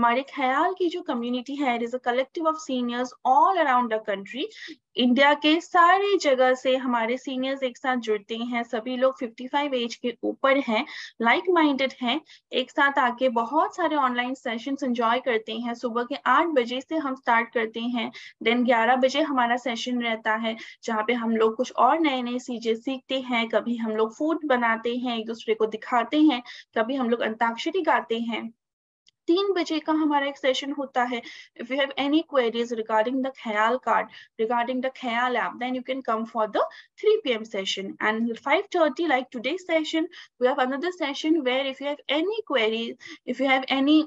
हमारे ख्याल की जो कम्युनिटी है it is a collective of seniors all around the country. India के सारे जगह से हमारे सीनियर्स एक साथ जुड़ते हैं, सभी लोग 55 एज के ऊपर हैं, लाइक माइंडेड हैं, एक साथ आके बहुत सारे ऑनलाइन सेशंस एंजॉय करते हैं। सुबह के 8 बजे से हम स्टार्ट करते हैं, देन 11 बजे हमारा सेशन रहता है जहाँ पे हम लोग कुछ और नए नए चीजें सीखते हैं। कभी हम लोग फूड बनाते हैं, एक दूसरे को दिखाते हैं, कभी हम लोग अंताक्षरी गाते हैं। 3 बजे का हमारा एक सेशन होता है। If you have any queries regarding the Khyaal card, regarding the Khyaal app, then you can come for the 3 PM session and 5:30 like today's session we have another session where if you have any queries, if you have any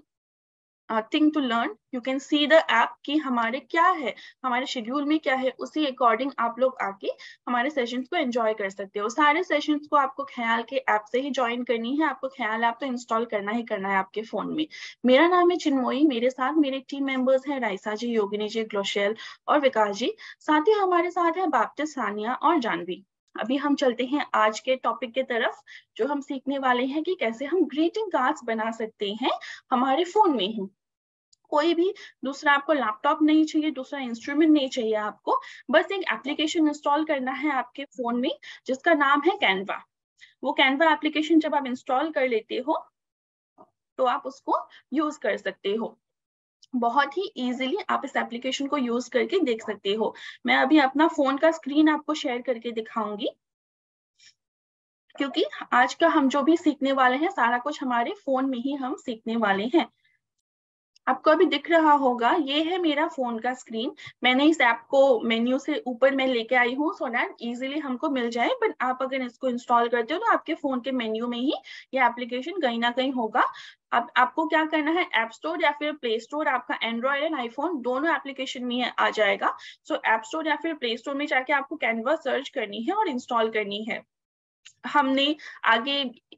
thing to learn, you can see the app कि हमारे क्या है, हमारे schedule में क्या है, उसी according आप लोग आके हमारे सेशंस को एंजॉय कर सकते हो। सारे सेशंस को आपको ख्याल के ऐप से ही ज्वाइन करनी है, आपको ख्याल ऐप तो इंस्टॉल करना ही करना है आपके फोन में। मेरा नाम है चिन्मोई, मेरे साथ मेरे टीम मेंबर्स हैं राइसा जी, योगिनी जी, ग्लोशेल और विकास जी, साथ ही हमारे साथ है बाप्टिस्ट, सानिया और जाह्नवी। अभी हम चलते हैं आज के टॉपिक के तरफ, जो हम सीखने वाले हैं कि कैसे हम ग्रीटिंग कार्ड्स बना सकते हैं हमारे फोन में ही। कोई भी दूसरा आपको लैपटॉप नहीं चाहिए, दूसरा इंस्ट्रूमेंट नहीं चाहिए, आपको बस एक एप्लीकेशन इंस्टॉल करना है आपके फोन में जिसका नाम है कैनवा। वो कैनवा एप्लीकेशन जब आप इंस्टॉल कर लेते हो तो आप उसको यूज कर सकते हो, बहुत ही इजीली आप इस एप्लीकेशन को यूज करके देख सकते हो। मैं अभी अपना फोन का स्क्रीन आपको शेयर करके दिखाऊंगी, क्योंकि आज का हम जो भी सीखने वाले हैं सारा कुछ हमारे फोन में ही हम सीखने वाले हैं। आपको अभी दिख रहा होगा, ये है मेरा फोन का स्क्रीन। मैंने इस ऐप को मेन्यू से ऊपर मैं लेके आई हूँ सो दैट इजीली हमको मिल जाए, बट आप अगर इसको इंस्टॉल करते हो तो आपके फोन के मेन्यू में ही ये एप्लीकेशन कहीं ना कहीं होगा। अब आपको क्या करना है, ऐप स्टोर या फिर प्ले स्टोर, आपका एंड्रॉइड एंड आईफोन दोनों एप्लीकेशन में आ जाएगा। सो ऐप स्टोर या फिर प्ले स्टोर में जाके आपको कैनवा सर्च करनी है और इंस्टॉल करनी है। हमने आगे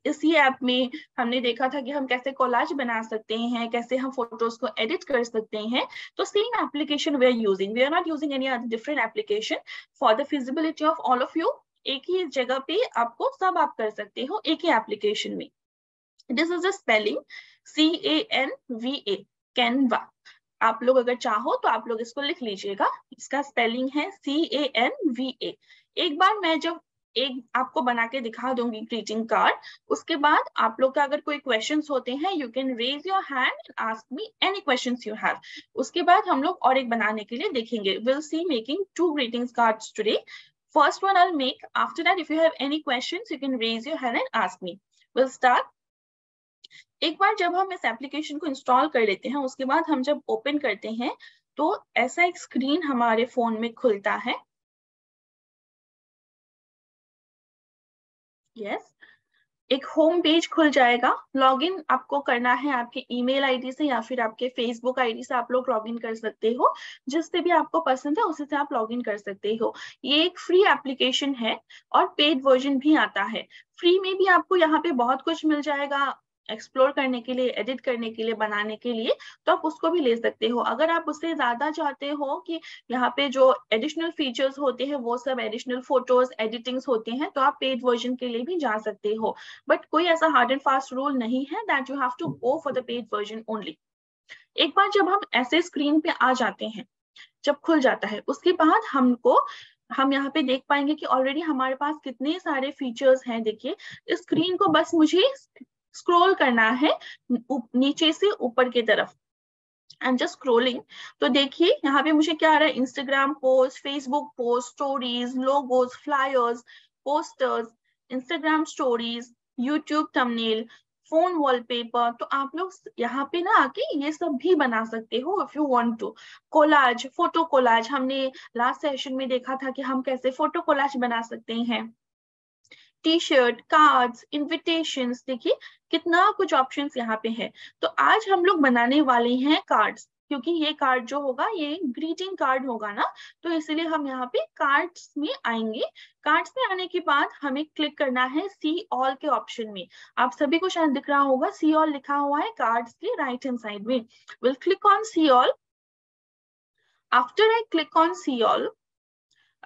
इसी ऐप में हमने देखा था कि हम कैसे कोलाज बना सकते हैं, कैसे हम फोटोज को एडिट कर सकते हैं। तो same application we are using, we are not using any other different application for the feasibility of all of you. एक ही जगह पे आपको सब आप कर सकते हो एक ही एप्लीकेशन में। This is the spelling CANVA, Canva. आप लोग अगर चाहो तो आप लोग इसको लिख लीजिएगा, इसका स्पेलिंग है CANVA। एक बार मैं जब एक आपको बना के दिखा दूंगी ग्रीटिंग कार्ड, उसके बाद आप लोग का अगर कोई क्वेश्चंस होते हैं you can raise your hand and ask me any questions you have. उसके बाद हम लोग और एक बनाने के लिए देखेंगे। Will see making 2 greeting cards today. First one I will make, after that if you have any questions you can raise your hand and ask me. Will start. एक बार जब हम इस एप्लीकेशन को इंस्टॉल कर लेते हैं, उसके बाद हम जब ओपन करते हैं तो ऐसा एक स्क्रीन हमारे फोन में खुलता है। Yes. एक होम पेज खुल जाएगा। लॉगिन आपको करना है आपके ईमेल आईडी से या फिर आपके फेसबुक आईडी से आप लोग लॉगिन कर सकते हो, जिससे भी आपको पसंद है उसी से आप लॉगिन कर सकते हो। ये एक फ्री एप्लीकेशन है और पेड वर्जन भी आता है। फ्री में भी आपको यहाँ पे बहुत कुछ मिल जाएगा एक्सप्लोर करने के लिए, एडिट करने के लिए, बनाने के लिए, तो आप उसको भी ले सकते हो। अगर आप उससे ज्यादा चाहते हो कि यहाँ पे जो एडिशनल फीचर्स होते हैं वो सब एडिशनल फोटोज एडिटिंग्स होते हैं, तो आप पेड वर्जन के लिए भी जा सकते हो। बट कोई ऐसा हार्ड एंड फास्ट रूल नहीं है that you have to go for the paid version only. एक बार जब हम ऐसे स्क्रीन पे आ जाते हैं, जब खुल जाता है, उसके बाद हम यहाँ पे देख पाएंगे कि ऑलरेडी हमारे पास कितने सारे फीचर्स हैं। देखिए, इस स्क्रीन को बस मुझे स्क्रॉल करना है नीचे से ऊपर की तरफ। आई एम जस्ट स्क्रॉलिंग, तो देखिए यहाँ पे मुझे क्या आ रहा है, Instagram post, Facebook post, stories, logos, flyers, posters, Instagram stories, YouTube thumbnail, phone wallpaper. तो आप लोग यहाँ पे ना आके ये सब भी बना सकते हो if you want to. Collage, photo collage, हमने लास्ट सेशन में देखा था कि हम कैसे फोटो कोलाज बना सकते हैं। टी शर्ट, कार्ड्स, इन्विटेशंस, देखिए कितना कुछ ऑप्शंस यहाँ पे है। तो आज हम लोग बनाने वाले हैं कार्ड्स, क्योंकि ये कार्ड जो होगा ये ग्रीटिंग कार्ड होगा ना, तो इसलिए हम यहाँ पे कार्ड्स में आएंगे। कार्ड्स में आने के बाद हमें क्लिक करना है सी ऑल के ऑप्शन में। आप सभी को शायद दिख रहा होगा सी ऑल लिखा हुआ है कार्ड्स के राइट हैंड साइड में। Will click on see all. After I click on see all,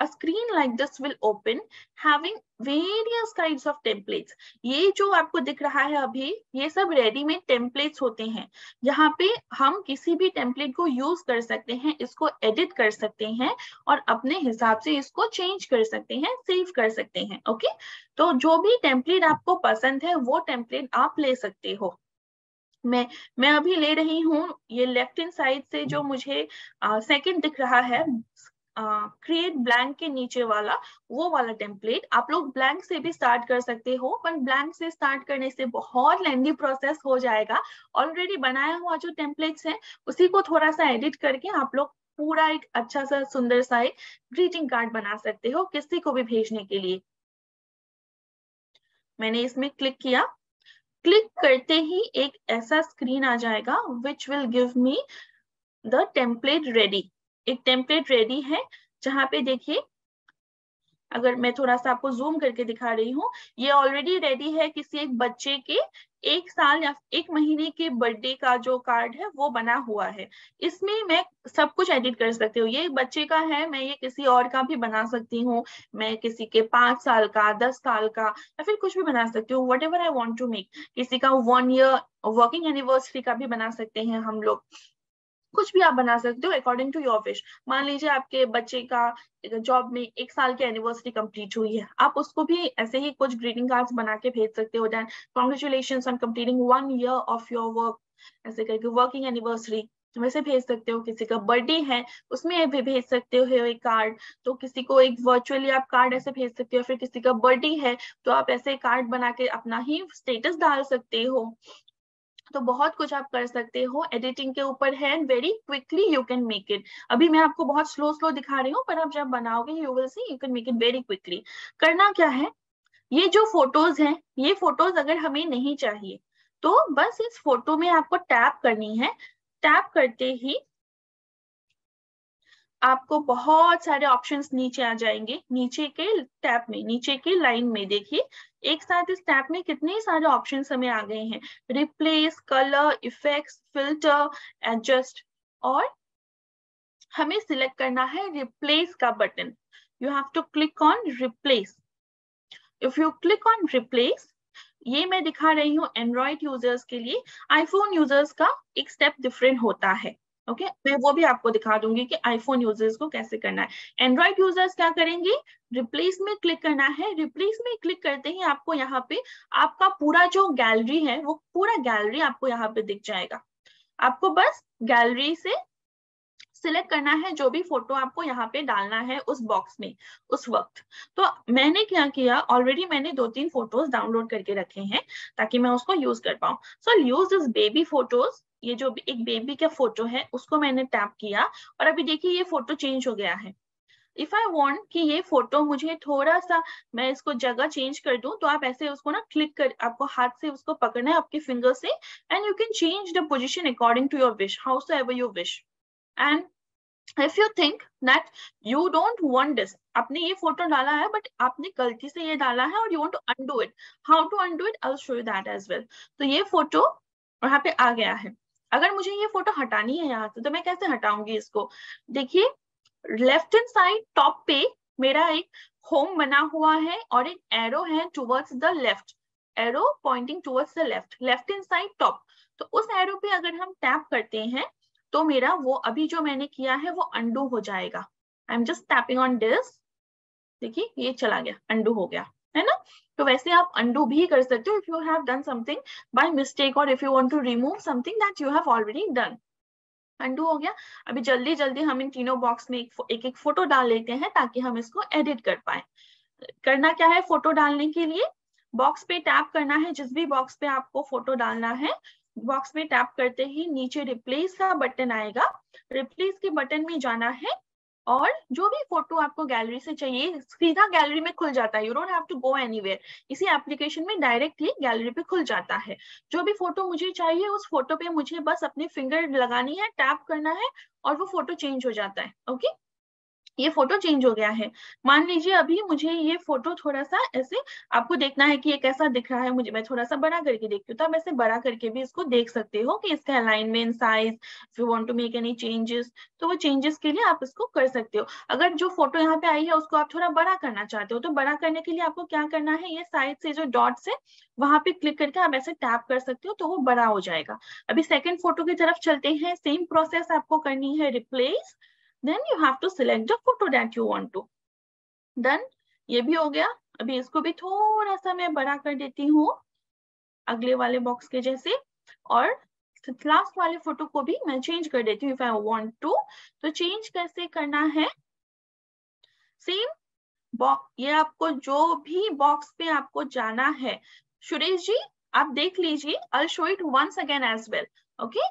A screen like this will open having various kinds of templates. ये जो आपको दिख रहा है अभी ये सब ready-made templates होते हैं जहाँ पे हम किसी भी template को use कर सकते हैं, इसको edit कर सकते हैं और अपने हिसाब से इसको change कर सकते हैं, save कर सकते हैं. ओके, तो जो भी template आपको पसंद है वो template आप ले सकते हो. मैं अभी ले रही हूँ ये लेफ्ट हैंड साइड से जो मुझे सेकंड दिख रहा है क्रिएट ब्लैंक के नीचे वाला, वो वाला टेम्पलेट. आप लोग ब्लैंक से भी स्टार्ट कर सकते हो, पर ब्लैंक से स्टार्ट करने से बहुत लेंदी प्रोसेस हो जाएगा. ऑलरेडी बनाया हुआ जो टेम्पलेट्स हैं उसी को थोड़ा सा एडिट करके आप लोग पूरा एक अच्छा सा सुंदर सा एक ग्रीटिंग कार्ड बना सकते हो किसी को भी भेजने के लिए. मैंने इसमें क्लिक किया, क्लिक करते ही एक ऐसा स्क्रीन आ जाएगा which will give me the template ready. एक टेम्पलेट रेडी है जहां पे देखिए, अगर मैं थोड़ा सा आपको जूम करके दिखा रही हूँ, ये ऑलरेडी रेडी है. किसी एक बच्चे के 1 साल या 1 महीने के बर्थडे का जो कार्ड है वो बना हुआ है. इसमें मैं सब कुछ एडिट कर सकती हूँ. ये बच्चे का है, मैं ये किसी और का भी बना सकती हूँ. मैं किसी के 5 साल का, 10 साल का या फिर कुछ भी बना सकती हूँ. Whatever I want to make. किसी का 1 ईयर वर्किंग एनिवर्सरी का भी बना सकते हैं हम लोग. कुछ भी आप बना सकते हो अकॉर्डिंग टू योर विश. मान लीजिए आपके बच्चे का जॉब में 1 साल की एनिवर्सरी कंप्लीट हुई है, आप उसको भी ऐसे ही कुछ ग्रीटिंग कार्ड्स बना के भेज सकते हो. Then congratulations on completing 1 year of your work, ऐसे करके वर्किंग एनिवर्सरी वैसे भेज सकते हो. किसी का बर्थडे है उसमें भी भेज सकते हो एक कार्ड, तो किसी को एक वर्चुअली आप कार्ड ऐसे भेज सकते हो. फिर किसी का बर्थडे है तो आप ऐसे कार्ड बना के अपना ही स्टेटस डाल सकते हो. तो बहुत कुछ आप कर सकते हो, एडिटिंग के ऊपर है. And very quickly you can make it. अभी मैं आपको बहुत स्लो दिखा रही हूँ, पर आप जब बनाओगे you will see you can make it very quickly. करना क्या है, ये जो फोटोज हैं, ये फोटोज अगर हमें नहीं चाहिए तो बस इस फोटो में आपको टैप करनी है. टैप करते ही आपको बहुत सारे ऑप्शंस नीचे आ जाएंगे. नीचे के टैब में, नीचे के लाइन में देखिए एक साथ इस टैब में कितने सारे ऑप्शंस हमें आ गए हैं. Replace, colour, effects, filter, adjust. और हमें सिलेक्ट करना है रिप्लेस का button. You have to click on replace. If you click on replace, ये मैं दिखा रही हूँ एंड्रॉइड यूजर्स के लिए. आईफोन यूजर्स का एक स्टेप डिफरेंट होता है. ओके, मैं वो भी आपको दिखा दूंगी कि आईफोन यूजर्स को कैसे करना है. एंड्रॉइड यूजर्स क्या करेंगे, रिप्लेस में क्लिक करना है. रिप्लेस में क्लिक करते ही आपको यहाँ पे आपका पूरा जो गैलरी है वो पूरा गैलरी आपको यहाँ पे दिख जाएगा. आपको बस गैलरी से सिलेक्ट करना है जो भी फोटो आपको यहाँ पे डालना है उस बॉक्स में उस वक्त. तो मैंने क्या किया, ऑलरेडी मैंने 2-3 फोटोज डाउनलोड करके रखे हैं ताकि मैं उसको यूज कर पाऊँ. So I use this baby photos. ये जो एक बेबी का फोटो है उसको मैंने टैप किया और अभी देखिए ये फोटो चेंज हो गया है. इफ आई वांट कि ये फोटो मुझे थोड़ा सा, मैं इसको जगह चेंज कर दूं, तो आप ऐसे उसको ना क्लिक कर, आपको हाथ से उसको पकड़ना है आपके फिंगर से. And you can change the position according to your wish, however you wish. And If you think that you don't want this, आपने ये फोटो डाला है बट आपने गलती से ये डाला है और you want to undo it. How to undo it? I'll show you that as well. तो ये फोटो यहाँ पे आ गया है. अगर मुझे ये फोटो हटानी है यहाँ से तो मैं कैसे हटाऊंगी इसको. देखिए लेफ्ट हैंड साइड टॉप पे मेरा एक होम बना हुआ है और एक एरो है towards the left, arrow pointing towards the left, left hand side top. तो उस एरो पे अगर हम टैप करते हैं तो मेरा वो अभी जो मैंने किया है वो अंडू हो जाएगा. I am just tapping on this. देखिए ये चला गया, अंडू हो गया है ना. तो वैसे आप अंडू भी कर सकते हो if you have done something by mistake और if you want to remove something that you have already done. Undo हो गया. अभी जल्दी जल्दी हम इन तीनों बॉक्स में एक फोटो डाल लेते हैं ताकि हम इसको एडिट कर पाए. करना क्या है, फोटो डालने के लिए बॉक्स पे टैप करना है. जिस भी बॉक्स पे आपको फोटो डालना है बॉक्स में टैप करते ही नीचे रिप्लेस का बटन आएगा. रिप्लेस के बटन में जाना है और जो भी फोटो आपको गैलरी से चाहिए सीधा गैलरी में खुल जाता है. You don't have to go anywhere. इसी एप्लीकेशन में डायरेक्टली गैलरी पे खुल जाता है. जो भी फोटो मुझे चाहिए उस फोटो पे मुझे बस अपने फिंगर लगानी है, टैप करना है और वो फोटो चेंज हो जाता है. ओके, ये फोटो चेंज हो गया है। मान लीजिए अभी मुझे ये फोटो थोड़ा सा ऐसे, आपको देखना है कि ये कैसा दिख रहा है मुझे, मैं थोड़ा सा बड़ा करके देखती हूँ, तो आप ऐसे बड़ा करके भी इसको देख सकते हो कि इसका alignment, size, if you want to make any changes, तो वो चेंजेस के लिए आप इसको कर सकते हो। अगर जो फोटो यहाँ पे आई है उसको आप थोड़ा बड़ा करना चाहते हो, तो बड़ा करने के लिए आपको क्या करना है, ये साइड से जो डॉट्स है वहां पे क्लिक करके आप ऐसे टैप कर सकते हो, तो वो बड़ा हो जाएगा। अभी सेकंड फोटो की तरफ चलते हैं। सेम प्रोसेस आपको करनी है, replace, then you have to select the photo that you want to, then ये भी हो गया। अभी इसको भी थोड़ा सा मैं बड़ा कर देती हूँ अगले वाले बॉक्स के जैसे, और लास्ट वाले फोटो को भी मैं चेंज कर देती हूँ इफ आई वांट टू। तो चेंज कैसे करना है, सेम बॉक्स, ये आपको जो भी बॉक्स पे आपको जाना है, सुरेश जी आप देख लीजिए, I show it once again as well, okay.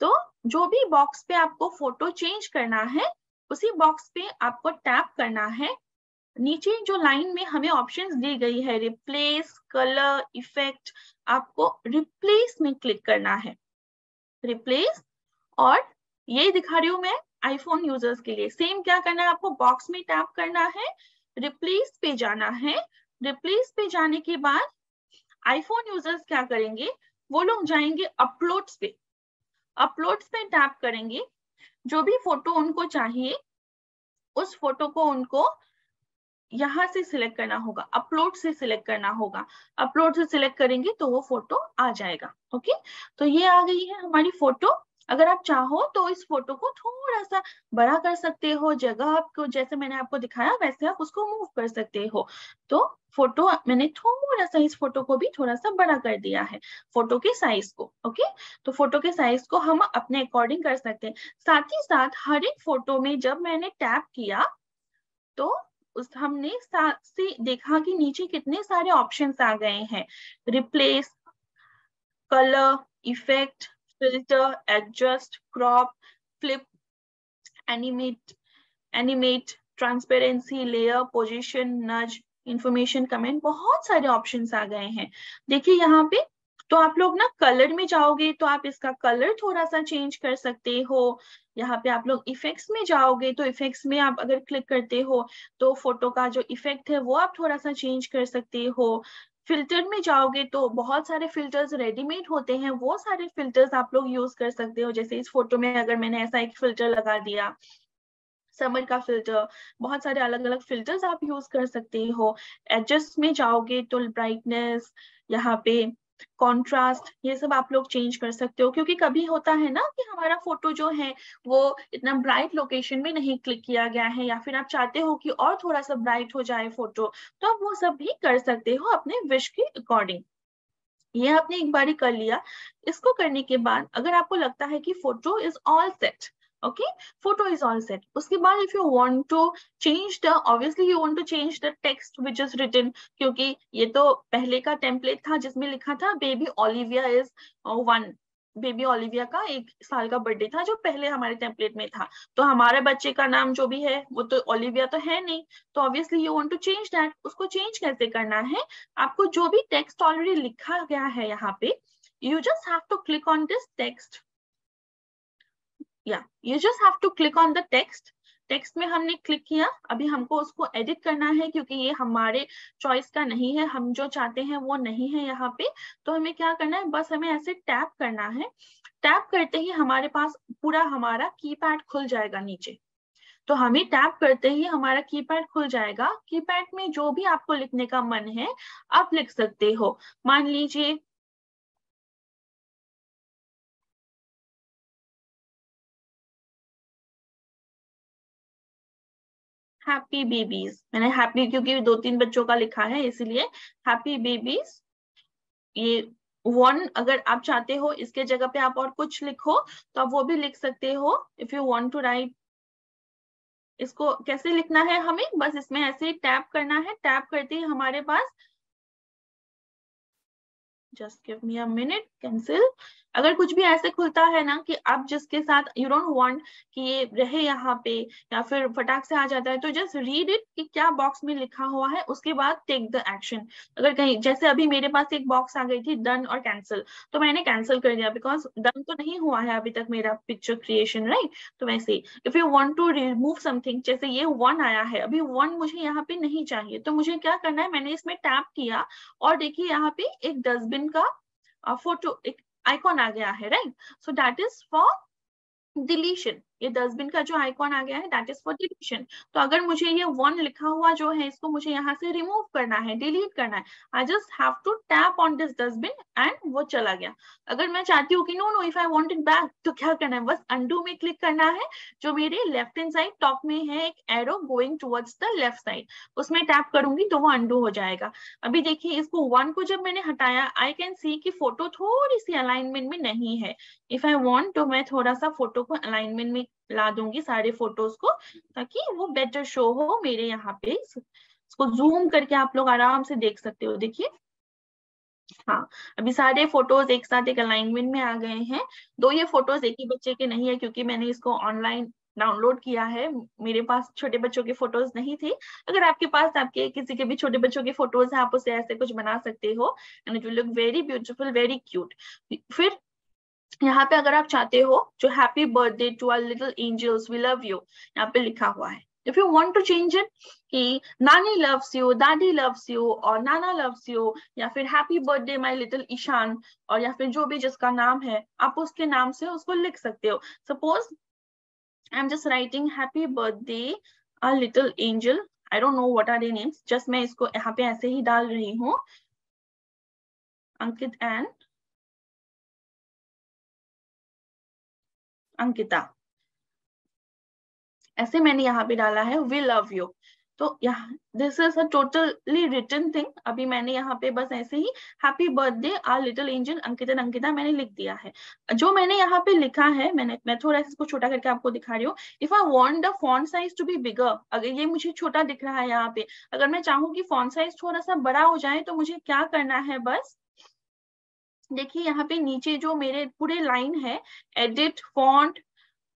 तो जो भी बॉक्स पे आपको फोटो चेंज करना है उसी बॉक्स पे आपको टैप करना है। नीचे जो लाइन में हमें ऑप्शंस दी गई है, रिप्लेस, कलर, इफेक्ट, आपको रिप्लेस में क्लिक करना है, रिप्लेस। और यही दिखा रही हूँ मैं आईफोन यूजर्स के लिए। सेम क्या करना है आपको, बॉक्स में टैप करना है, रिप्लेस पे जाना है। रिप्लेस पे जाने के बाद आईफोन यूजर्स क्या करेंगे, वो लोग जाएंगे अपलोड्स पे, अपलोड्स पे टैप करेंगे, जो भी फोटो उनको चाहिए उस फोटो को उनको यहाँ से सिलेक्ट करना होगा, अपलोड से सिलेक्ट करना होगा। अपलोड से सिलेक्ट करेंगे तो वो फोटो आ जाएगा, ओके। तो ये आ गई है हमारी फोटो। अगर आप चाहो तो इस फोटो को थोड़ा सा बड़ा कर सकते हो, जगह आपको जैसे मैंने आपको दिखाया वैसे आप उसको मूव कर सकते हो। तो फोटो मैंने थोड़ा सा, इस फोटो को भी थोड़ा सा बड़ा कर दिया है, फोटो के साइज को, ओके। तो फोटो के साइज को हम अपने अकॉर्डिंग कर सकते हैं। साथ ही साथ हर एक फोटो में जब मैंने टैप किया तो हमने से देखा कि नीचे कितने सारे ऑप्शंस आ गए हैं, replace, colour, effect, filter, adjust, crop, flip, animate, transparency, layer, position, nudge, information, comment, बहुत सारे ऑप्शंस आ गए हैं। देखिए यहाँ पे तो आप लोग ना कलर में जाओगे तो आप इसका कलर थोड़ा सा चेंज कर सकते हो। यहाँ पे आप लोग इफेक्ट्स में जाओगे तो इफेक्ट्स में आप अगर क्लिक करते हो तो फोटो का जो इफेक्ट है वो आप थोड़ा सा चेंज कर सकते हो। फिल्टर में जाओगे तो बहुत सारे फिल्टर्स रेडीमेड होते हैं, वो सारे फिल्टर्स आप लोग यूज कर सकते हो। जैसे इस फोटो में अगर मैंने ऐसा एक फिल्टर लगा दिया, समर का फिल्टर, बहुत सारे अलग अलग फिल्टर्स आप यूज कर सकते हो। एडजस्ट में जाओगे तो ब्राइटनेस, यहाँ पे कॉन्ट्रास्ट, ये सब आप लोग चेंज कर सकते हो, क्योंकि कभी होता है ना कि हमारा फोटो जो है वो इतना ब्राइट लोकेशन में नहीं क्लिक किया गया है, या फिर आप चाहते हो कि और थोड़ा सा ब्राइट हो जाए फोटो, तो आप वो सब भी कर सकते हो अपने विश के अकॉर्डिंग। ये आपने एक बारी कर लिया। इसको करने के बाद अगर आपको लगता है कि photo is all set, okay, photo is all set, उसके बाद if you want to change the, obviously you want to change the text which is written, क्योंकि ये तो पहले का टेम्पलेट था जिसमें लिखा था baby Olivia is 1, baby Olivia का 1 साल का बर्थडे था जो पहले हमारे टेम्पलेट में था। तो हमारे बच्चे का नाम जो भी है वो तो ओलिविया तो है नहीं, तो obviously you want to change that. उसको चेंज कैसे करना है, आपको जो भी टेक्स्ट ऑलरेडी लिखा गया है यहाँ पे, you just have to click on this text, you just have to click on the text। Text में हमने क्लिक किया, अभी हमको उसको एडिट करना है क्योंकि ये हमारे चॉइस का नहीं है, हम जो चाहते हैं वो नहीं है यहाँ पे। तो हमें क्या करना है, बस हमें ऐसे टैप करना है। टैप करते ही हमारे पास पूरा हमारा कीपैड खुल जाएगा नीचे, तो हमें टैप करते ही हमारा कीपैड खुल जाएगा। कीपैड में जो भी आपको लिखने का मन है आप लिख सकते हो। मान लीजिए हैप्पी बेबीज, मैंने हैप्पी क्योंकि 2-3 बच्चों का लिखा है इसलिए हैप्पी बेबीज, ये 1 अगर आप चाहते हो इसके जगह पे आप और कुछ लिखो तो आप वो भी लिख सकते हो। If you want to write, इसको कैसे लिखना है हमें, बस इसमें ऐसे टैप करना है। टैप करते ही हमारे पास Just give me a minute. Cancel. अगर कुछ भी ऐसे खुलता है ना कि आप जिसके साथ you don't want कि ये रहे यहाँ पे या फिर फटाक से आ जाता है तो just read it कि क्या बॉक्स में लिखा हुआ है, उसके बाद take the action. अगर कहीं जैसे अभी मेरे पास एक बॉक्स आ गई थी done और cancel, तो मैंने cancel कर दिया because done तो नहीं हुआ है अभी तक मेरा picture creation, right? तो वैसे if you want to remove something, जैसे ये one आया है, अभी one मुझे यहाँ पे नहीं चाहिए, तो मुझे क्या करना है, मैंने इसमें टैप किया और देखिए यहाँ पे एक डस्टबिन का फोटो एक आइकॉन आ गया है, right? So that is for deletion. ये डस्टबिन का जो आइकॉन आ गया है दैट इज फॉर डिलीशन. तो अगर मुझे ये वन लिखा हुआ जो है इसको मुझे यहाँ से रिमूव करना है, डिलीट करना है, I just have to tap on this dustbin and वो चला गया. अगर मैं चाहती हूँ कि no no if I want it back तो क्या करना है, बस अंडू में क्लिक करना है. जो मेरे लेफ्ट हैंड साइड टॉप में है एक arrow going towards the left side, उसमें टैप करूंगी तो वो अंडू हो जाएगा. अभी देखिए इसको वन को जब मैंने हटाया आई कैन सी कि फोटो थोड़ी सी अलाइनमेंट में नहीं है. इफ आई वांट तो मैं थोड़ा सा फोटो को अलाइनमेंट में ला दूंगी सारे फोटोज को ताकि वो बेटर शो हो मेरे यहाँ पे. इसको जूम करके आप लोग आराम से देख सकते हो. देखिए हाँ अभी सारे फोटोज एक साथ एक अलाइनमेंट में आ गए हैं. दो ये फोटोज एक ही बच्चे के नहीं है क्योंकि मैंने इसको ऑनलाइन डाउनलोड किया है, मेरे पास छोटे बच्चों के फोटोज नहीं थे. अगर आपके पास आपके किसी के भी छोटे बच्चों के फोटोज हैं आप उससे ऐसे कुछ बना सकते हो and it will look very beautiful, very cute. फिर यहाँ पे अगर आप चाहते हो जो happy birthday to our little angels we love you यहाँ पे लिखा हुआ है. If you want to change it कि nani loves you, dadi loves you और नाना लव्स यू या फिर happy birthday my little Ishan और या फिर जो भी जिसका नाम है आप उसके नाम से उसको लिख सकते हो. Suppose I am just writing happy birthday our little angel, I don't know what are their names, just मैं इसको यहाँ पे ऐसे ही डाल रही हूँ अंकित एंड अंकिता, ऐसे मैंने यहाँ पे डाला है वी लव यू. तो यहाँ this is a totally written thing. अभी मैंने यहाँ पे बस ऐसे ही happy birthday our little angel Ankita Ankita मैंने लिख दिया है. जो मैंने यहाँ पे लिखा है मैं थोड़ा इसको छोटा करके आपको दिखा रही हूँ. If I want the font size to be bigger, अगर ये मुझे छोटा दिख रहा है यहाँ पे, अगर मैं चाहूँ कि फॉन्ट साइज थोड़ा सा बड़ा हो जाए तो मुझे क्या करना है, बस देखिए यहाँ पे नीचे जो मेरे पूरे लाइन है edit font,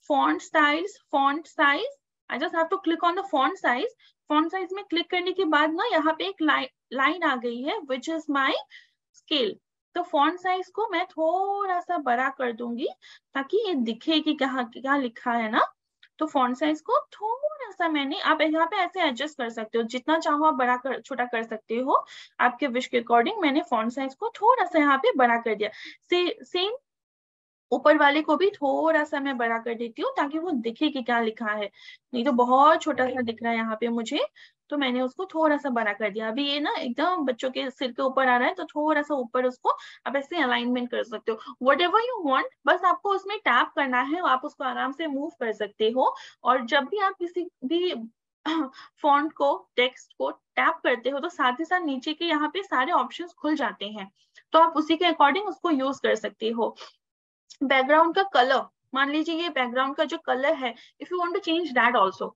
font styles, font size, I just have to click on the font size. Font size में क्लिक करने के बाद ना यहाँ पे एक लाइन आ गई है विच इज माई स्केल. तो फॉन्ट साइज को मैं थोड़ा सा बड़ा कर दूंगी ताकि ये दिखे कि क्या लिखा है ना. तो फॉन्ट साइज को थोड़ा सा मैंने, आप यहाँ पे ऐसे एडजस्ट कर सकते हो जितना चाहो आप बड़ा कर छोटा कर सकते हो आपके विश के अकॉर्डिंग. मैंने फॉन्ट साइज को थोड़ा सा यहाँ पे बड़ा कर दिया. सेम ऊपर वाले को भी थोड़ा सा मैं बड़ा कर देती हूँ ताकि वो दिखे कि क्या लिखा है, नहीं तो बहुत छोटा सा दिख रहा है यहाँ पे मुझे. तो मैंने उसको थोड़ा सा बड़ा कर दिया. अभी ये ना एकदम बच्चों के सिर के ऊपर आ रहा है तो थोड़ा सा ऊपर उसको आप ऐसे अलाइनमेंट कर सकते हो. वट एवर यू वॉन्ट, बस आपको उसमें टैप करना है, आप उसको आराम से मूव कर सकते हो. और जब भी आप किसी भी फॉन्ट को, टेक्स्ट को टैप करते हो तो साथ ही साथ नीचे के यहाँ पे सारे ऑप्शंस खुल जाते हैं तो आप उसी के अकॉर्डिंग उसको यूज कर सकते हो. बैकग्राउंड का कलर, मान लीजिए ये बैकग्राउंड का जो कलर है if you want to change that also,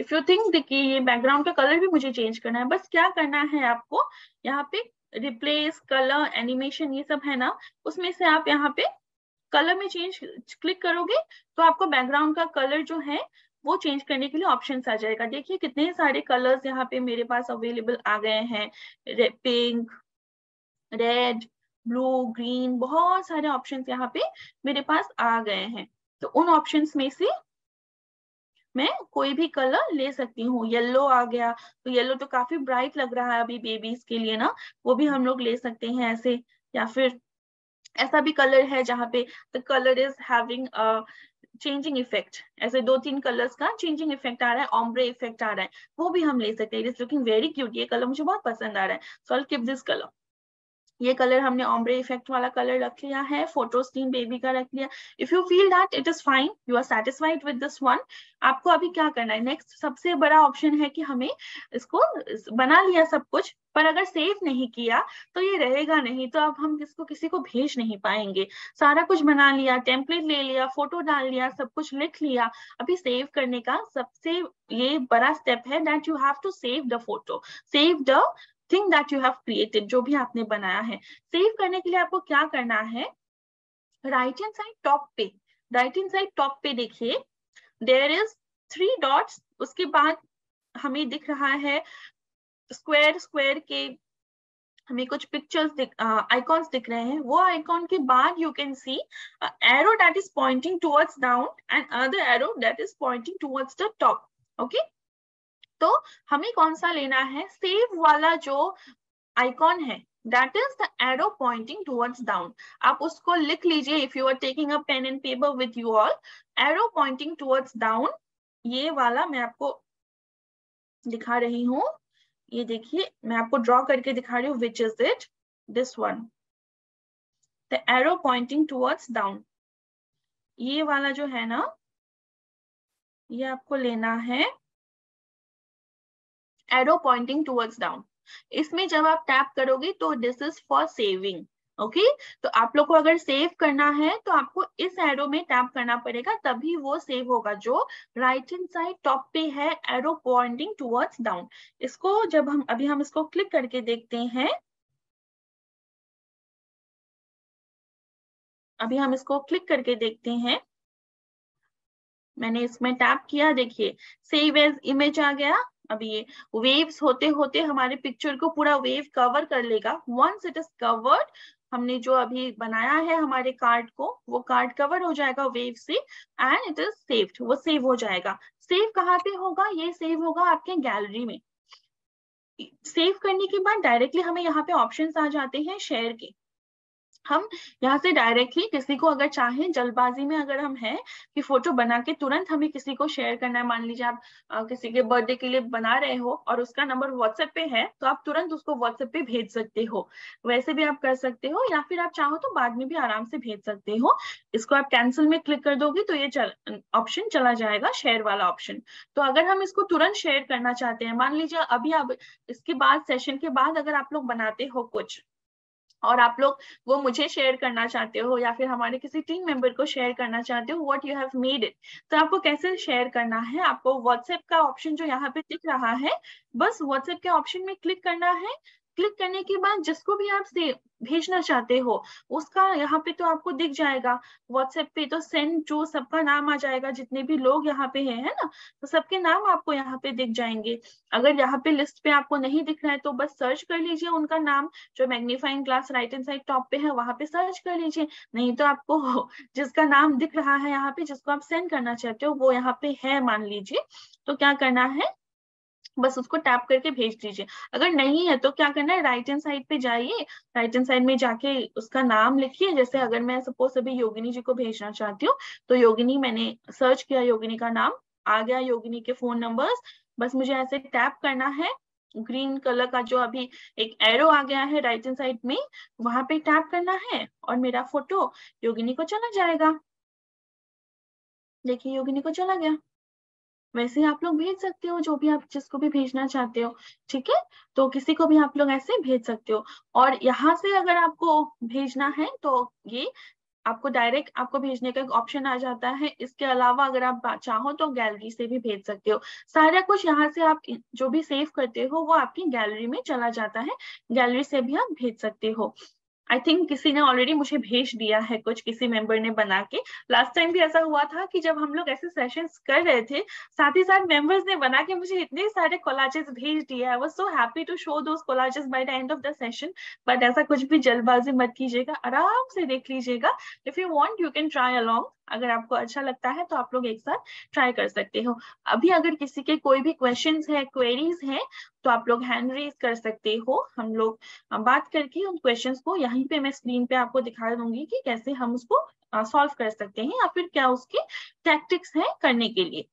if you think कि ये बैकग्राउंड का कलर भी मुझे चेंज करना है, बस क्या करना है आपको यहाँ पे रिप्लेस कलर एनिमेशन ये सब है ना, उसमें से आप यहाँ पे कलर में चेंज क्लिक करोगे तो आपको बैकग्राउंड का कलर जो है वो चेंज करने के लिए ऑप्शन आ जाएगा. देखिए कितने सारे कलर्स यहाँ पे मेरे पास अवेलेबल आ गए हैं, पिंक, रेड, ब्लू, ग्रीन, बहुत सारे ऑप्शंस यहाँ पे मेरे पास आ गए हैं. तो उन ऑप्शंस में से मैं कोई भी कलर ले सकती हूँ. येलो आ गया, तो येलो तो काफी ब्राइट लग रहा है अभी बेबीज के लिए ना, वो भी हम लोग ले सकते हैं ऐसे. या फिर ऐसा भी कलर है जहाँ पे the colour is having changing effect, ऐसे दो तीन कलर्स का चेंजिंग इफेक्ट आ रहा है, ऑम्ब्रे इफेक्ट आ रहा है, वो भी हम ले सकते हैं. It is looking very cute, ये कलर मुझे बहुत पसंद आ रहा है so I will keep this colour. ये कलर हमने ऑम्ब्रे इफेक्ट वाला कलर रख लिया है, फोटोस्टीन बेबी का रख लिया. If you feel that it is fine, you are satisfied with this one, आपको अभी क्या करना है, नेक्स्ट सबसे बड़ा ऑप्शन है कि हमें इसको बना लिया सब कुछ पर अगर सेव नहीं किया तो ये रहेगा नहीं, तो अब हम इसको किसी को भेज नहीं पाएंगे. सारा कुछ बना लिया, टेम्पलेट ले लिया, फोटो डाल लिया, सब कुछ लिख लिया. अभी सेव करने का सबसे ये बड़ा स्टेप है that you have to save the photo, save the thing that you have created, जो भी आपने बनाया है। सेव करने के लिए आपको क्या करना है, राइट हैंड साइड टॉप पे, राइट हैंड साइड टॉप पे देखिए देयर इज 3 डॉट्स, उसके बाद हमें दिख रहा है स्क्वायर, स्क्वायर के हमें कुछ पिक्चर्स आइकॉन्स दिख रहे हैं। वो आइकॉन के बाद you can see arrow that is pointing towards down and other arrow that is pointing towards the top. Okay, तो हमें कौन सा लेना है, सेव वाला जो आइकॉन है that is the arrow pointing towards down, आप उसको लिख लीजिए if you are taking a pen and paper with you all, arrow pointing towards down, ये वाला मैं आपको दिखा रही हूँ, ये देखिए मैं आपको ड्रॉ करके दिखा रही हूँ, which is it, this one, the arrow pointing towards down, ये वाला जो है ना ये आपको लेना है, एरो पॉइंटिंग टुवर्ड्स डाउन। इसमें जब आप टैप करोगे तो this is for saving. Okay, तो आप लोग को अगर सेव करना है तो आपको इस एरो में टैप करना पड़ेगा, तभी वो सेव होगा। जो राइट हैंड साइड टॉप पे है एरो पॉइंटिंग टुवर्ड्स डाउन, इसको जब हम अभी हम इसको क्लिक करके देखते हैं, अभी हम इसको क्लिक करके देखते हैं, मैंने इसमें टैप किया, देखिए सेव एज इमेज आ गया। अभी ये वेव्स होते होते हमारे पिक्चर को पूरा वेव कवर कर लेगा। वंस इट इज कवर्ड, हमने जो अभी बनाया है हमारे कार्ड को, वो कार्ड कवर हो जाएगा वेव से एंड इट इज सेव्ड, वो सेव हो जाएगा। सेव कहाँ पे होगा, ये सेव होगा आपके गैलरी में। सेव करने के बाद डायरेक्टली हमें यहाँ पे ऑप्शंस आ जाते हैं शेयर के, हम यहाँ से डायरेक्टली किसी को अगर चाहें, जल्दबाजी में अगर हम हैं कि फोटो बना के तुरंत हमें किसी को शेयर करना है, मान लीजिए आप किसी के बर्थडे के लिए बना रहे हो और उसका नंबर व्हाट्सएप पे है, तो आप तुरंत उसको व्हाट्सएप पे भेज सकते हो, वैसे भी आप कर सकते हो, या फिर आप चाहो तो बाद में भी आराम से भेज सकते हो। इसको आप कैंसिल में क्लिक कर दोगे तो ये ऑप्शन चला जाएगा, शेयर वाला ऑप्शन। तो अगर हम इसको तुरंत शेयर करना चाहते हैं, मान लीजिए अभी आप इसके बाद सेशन के बाद अगर आप लोग बनाते हो कुछ और आप लोग वो मुझे शेयर करना चाहते हो या फिर हमारे किसी टीम मेंबर को शेयर करना चाहते हो, what you have made it, तो आपको कैसे शेयर करना है, आपको व्हाट्सएप का ऑप्शन जो यहाँ पे दिख रहा है, बस व्हाट्सएप के ऑप्शन में क्लिक करना है। क्लिक करने के बाद जिसको भी आप भेजना चाहते हो उसका यहाँ पे तो आपको दिख जाएगा, व्हाट्सएप पे तो सेंड टू सबका नाम आ जाएगा, जितने भी लोग यहाँ पे हैं, है ना, तो सबके नाम आपको यहाँ पे दिख जाएंगे। अगर यहाँ पे लिस्ट पे आपको नहीं दिख रहा है तो बस सर्च कर लीजिए उनका नाम, जो magnifying glass right hand side top पे है वहां पे सर्च कर लीजिए, नहीं तो आपको जिसका नाम दिख रहा है यहाँ पे, जिसको आप सेंड करना चाहते हो वो यहाँ पे है मान लीजिए, तो क्या करना है बस उसको टैप करके भेज दीजिए। अगर नहीं है तो क्या करना है, राइट हैंड साइड पे जाइए, राइट हैंड साइड में जाके उसका नाम लिखिए। जैसे अगर मैं सपोज अभी योगिनी जी को भेजना चाहती हूँ तो योगिनी, मैंने सर्च किया योगिनी का नाम, आ गया योगिनी के फोन नंबर्स, बस मुझे ऐसे टैप करना है, ग्रीन कलर का जो अभी एक एरो आ गया है राइट हैंड साइड में, वहां पे टैप करना है और मेरा फोटो योगिनी को चला जाएगा। देखिए योगिनी को चला गया। वैसे आप लोग भेज सकते हो जो भी आप जिसको भी भेजना चाहते हो, ठीक है, तो किसी को भी आप लोग ऐसे भेज सकते हो। और यहाँ से अगर आपको भेजना है तो ये आपको डायरेक्ट आपको भेजने का एक ऑप्शन आ जाता है। इसके अलावा अगर आप चाहो तो गैलरी से भी भेज सकते हो। सारा कुछ यहाँ से आप जो भी सेव करते हो वो आपकी गैलरी में चला जाता है, गैलरी से भी आप भेज सकते हो। आई थिंक किसी ने ऑलरेडी मुझे भेज दिया है कुछ, किसी मेंबर ने बना के। लास्ट टाइम भी ऐसा हुआ था कि जब हम लोग ऐसे सेशंस कर रहे थे, साथ ही साथ मेंबर्स ने बना के मुझे इतने सारे कोलाजेस भेज दिए। I was so happy to show those collages by the end of the session. But ऐसा कुछ भी जल्दबाजी मत कीजिएगा, आराम से देख लीजिएगा। If you want you can try along, अगर आपको अच्छा लगता है तो आप लोग एक साथ ट्राई कर सकते हो। अभी अगर किसी के कोई भी क्वेश्चंस है, क्वेरीज है, तो आप लोग हैंड रेज कर सकते हो। हम लोग बात करके उन क्वेश्चंस को यहीं पे मैं स्क्रीन पे आपको दिखा दूंगी कि कैसे हम उसको सॉल्व कर सकते हैं या फिर क्या उसके टैक्टिक्स हैं करने के लिए।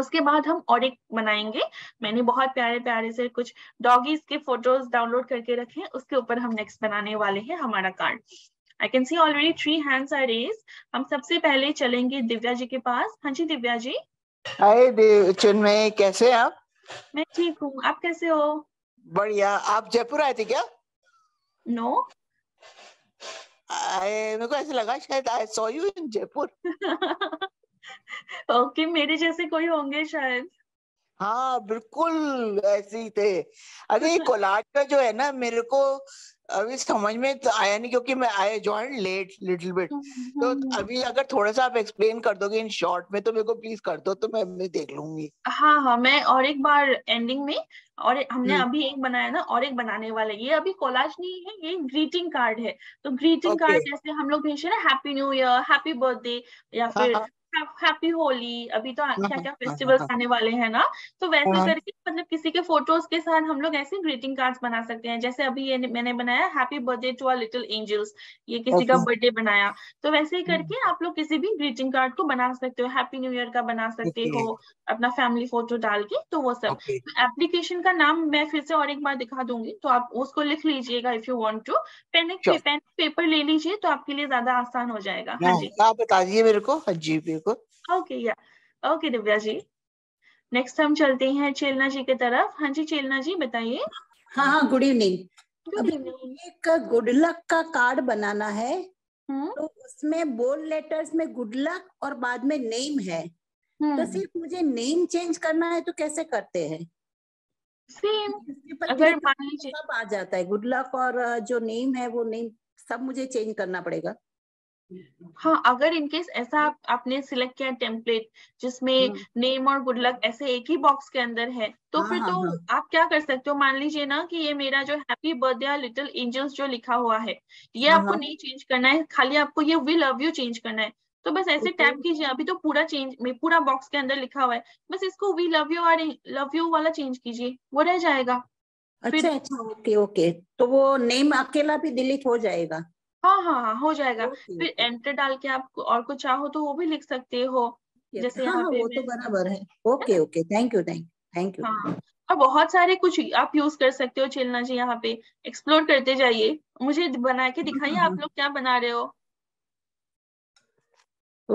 उसके बाद हम और एक बनाएंगे। मैंने बहुत प्यारे प्यारे से कुछ डॉगीज के फोटोज डाउनलोड करके रखे हैं, उसके ऊपर हम नेक्स्ट बनाने वाले हैं हमारा card. I can see already 3 hands are raised. हम सबसे पहले चलेंगे दिव्या जी के पास। हाँ जी दिव्या जी। हाय चिन्मय, कैसे आप? मैं ठीक हूँ, आप कैसे हो? बढ़िया। आप जयपुर आए थे क्या? नो, मेरे को ऐसे लगा शायद I saw you in Jaipur. Okay, मेरे जैसे कोई होंगे शायद। हाँ बिल्कुल ऐसे ही थे। अरे कोलाज का जो है ना मेरे को अभी समझ में तो आया नहीं क्योंकि मैं I join late little bit, तो अभी अगर थोड़ा सा आप एक्सप्लेन कर दोगे इन शॉर्ट में तो मेरे को प्लीज कर दो तो मैं देख लूंगी। हाँ हाँ मैं और एक बार एंडिंग में, और हमने अभी एक बनाया ना और एक बनाने वाले, ये अभी कोलाज नहीं है ये ग्रीटिंग कार्ड है। तो ग्रीटिंग कार्ड जैसे हम लोग भेजते हैं ना happy new year, happy birthday या फिर हैप्पी होली, अभी तो क्या क्या फेस्टिवल्स आने वाले हैं ना, तो वैसे करके मतलब किसी के फोटोज के साथ हम लोग ऐसे ग्रीटिंग कार्ड्स बना सकते हैं। जैसे अभी ये मैंने बनाया happy birthday to our little angels, ये किसी का बर्थडे बनाया, तो वैसे ही करके आप लोग किसी भी ग्रीटिंग कार्ड को बना सकते हो, हैप्पी न्यू ईयर का बना सकते हो अपना फैमिली फोटो डाल के। तो वो सब एप्लीकेशन का नाम मैं फिर से और एक बार दिखा दूंगी, तो आप उसको लिख लीजिएगा if you want to, pen paper ले लीजिए तो आपके लिए ज्यादा आसान हो जाएगा। आप बता दीजिए मेरे को। Okay Divya ji, next time चलते हैं चेलना जी की तरफ। हाँ जी चेलना जी बताइए। हाँ हाँ गुड इवनिंग। Good evening. एक गुड लक का कार्ड बनाना है, तो उसमें बोल्ड लेटर्स में गुड लक और बाद में नेम है, तो सिर्फ मुझे नेम चेंज करना है तो कैसे करते हैं? सेम अगर मान लीजिए सब आ जाता है, गुड लक और जो नेम है वो नेम सब मुझे चेंज करना पड़ेगा। हाँ अगर इनकेस ऐसा आपने सिलेक्ट किया टेम्पलेट जिसमें नेम और गुड लक ऐसे एक ही बॉक्स के अंदर है, तो फिर तो आप क्या कर सकते हो, मान लीजिए ना कि ये मेरा जो हैप्पी बर्थडे लिटिल एंजल्स जो लिखा हुआ है ये आपको नहीं चेंज करना है, खाली आपको ये वी लव यू चेंज करना है। तो बस ऐसे टैप कीजिए, अभी तो पूरा चेंज में पूरा बॉक्स के अंदर लिखा हुआ है, बस इसको वी लव यू वाला चेंज कीजिए, वो रह जाएगा। अच्छा अच्छा ओके ओके, तो वो नेम अकेला भी डिलीट हो जाएगा। हाँ हाँ हाँ हो जाएगा। फिर एंटर डाल के आप और कुछ चाहो तो वो भी लिख सकते हो, जैसे यहाँ पे वो तो बराबर है। Okay okay thank you. हाँ और बहुत सारे कुछ आप यूज कर सकते हो चिल्ना जी, यहाँ पे एक्सप्लोर करते जाइए। मुझे बना के दिखाइए आप लोग क्या बना रहे हो।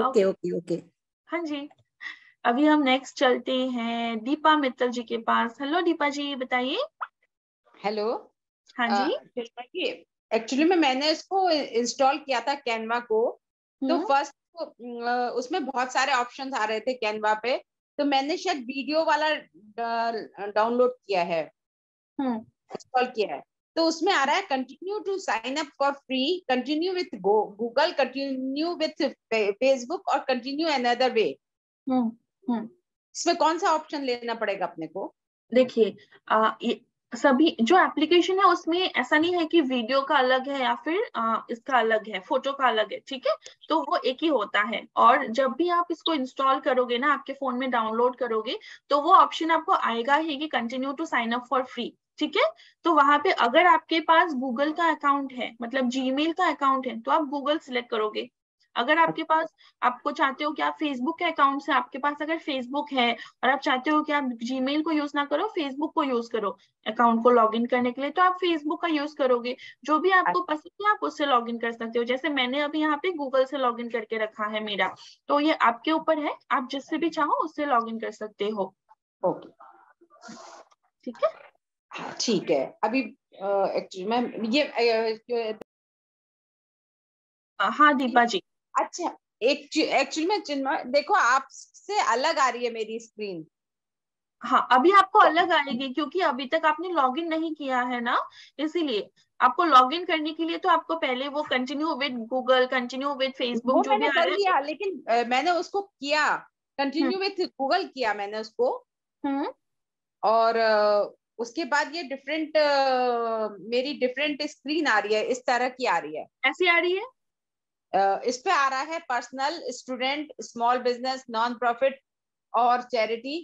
ओके ओके ओके हाँ जी, अभी हम नेक्स्ट चलते हैं दीपा मित्तल जी के पास। हेलो दीपा जी बताइए। हेलो हाँ जी, एक्चुअली में मैंने इसको इंस्टॉल किया था कैनवा को, तो फर्स्ट उसमें बहुत सारे ऑप्शंस आ रहे थे कैनवा पे, तो मैंने शायद वीडियो वाला डाउनलोड किया है, इंस्टॉल किया है। तो उसमें आ रहा है continue to sign up for free, continue with Google, continue with Facebook और कंटिन्यू अनदर वे। इसमें कौन सा ऑप्शन लेना पड़ेगा अपने को? देखिए सभी जो एप्लीकेशन है उसमें ऐसा नहीं है कि वीडियो का अलग है या फिर इसका अलग है, फोटो का अलग है, ठीक है, तो वो एक ही होता है। और जब भी आप इसको इंस्टॉल करोगे ना, आपके फोन में डाउनलोड करोगे, तो वो ऑप्शन आपको आएगा ही कि continue to sign up for free, ठीक है। तो वहां पे अगर आपके पास गूगल का अकाउंट है, मतलब जीमेल का अकाउंट है, तो आप गूगल सिलेक्ट करोगे। अगर आपके पास आपको चाहते हो कि आप फेसबुक के अकाउंट से, आपके पास अगर फेसबुक है और आप चाहते हो कि आप जीमेल को यूज ना करो, फेसबुक को यूज करो अकाउंट को लॉगिन करने के लिए, तो आप फेसबुक का यूज करोगे। जो भी आपको पसंद है आप उससे लॉगिन कर सकते हो। जैसे मैंने अभी यहाँ पे गूगल से लॉगिन करके रखा है मेरा, तो ये आपके ऊपर है, आप जिससे भी चाहो उससे लॉगिन कर सकते हो। ओके ठीक है ठीक है। अभी एक्चुअली मैम ये हाँ दीपा जी। अच्छा एक्चुअली में चिन्मय देखो आपसे अलग आ रही है मेरी स्क्रीन। हाँ अभी आपको अलग आएगी क्योंकि अभी तक आपने लॉगिन नहीं किया है ना, इसीलिए आपको लॉगिन करने के लिए तो आपको पहले वो continue with Google, continue with Facebook जो भी कर लिया, लेकिन मैंने उसको किया कंटिन्यू विद गूगल किया मैंने उसको, और उसके बाद ये डिफरेंट मेरी डिफरेंट स्क्रीन आ रही है, इस तरह की आ रही है, ऐसी आ रही है। इस पे आ रहा है personal, student, small business, non profit और charity.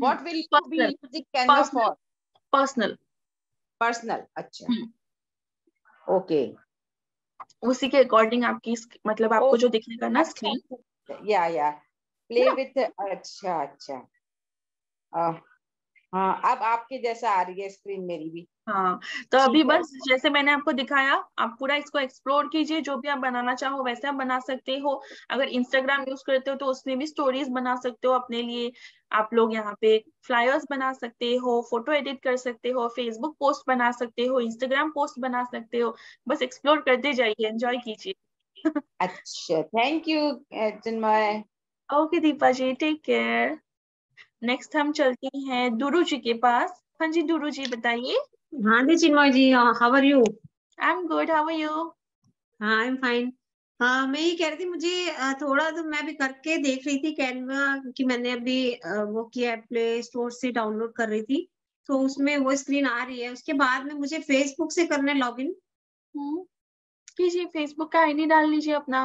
What will you be using Canva for? Personal. Personal अच्छा ओके, उसी के अकॉर्डिंग आपकी मतलब आपको जो दिखेगा ना स्क्रीन, या प्ले विथ। अच्छा अच्छा हाँ अब आपके जैसा आ रही है स्क्रीन मेरी भी। हाँ तो अभी बस जैसे मैंने आपको दिखाया, आप पूरा इसको एक्सप्लोर कीजिए, जो भी आप बनाना चाहो वैसे आप बना सकते हो। अगर इंस्टाग्राम यूज करते हो तो उसमें भी स्टोरीज बना सकते हो अपने लिए, आप लोग यहाँ पे फ्लायर्स बना सकते हो, फोटो एडिट कर सकते हो, फेसबुक पोस्ट बना सकते हो, इंस्टाग्राम पोस्ट बना सकते हो। बस एक्सप्लोर करते जाइए, एंजॉय कीजिए। अच्छा thank you Chinmay. Okay Deepa ji take care. Next हम चलते हैं दुरु जी के पास। हाँ जी दुरु जी बताइए। हाँ जी Chinmay ji, how are you? I am good, how are you? हाँ आई एम फाइन। हाँ मैं ये कह रही थी, मुझे थोड़ा तो मैं भी करके देख रही थी कैनवा की, मैंने अभी वो किया प्ले स्टोर से डाउनलोड कर रही थी, तो उसमें वो स्क्रीन आ रही है। उसके बाद में मुझे फेसबुक से करना है लॉग इन। कीजिए, फेसबुक का आईडी डाल लीजिए अपना।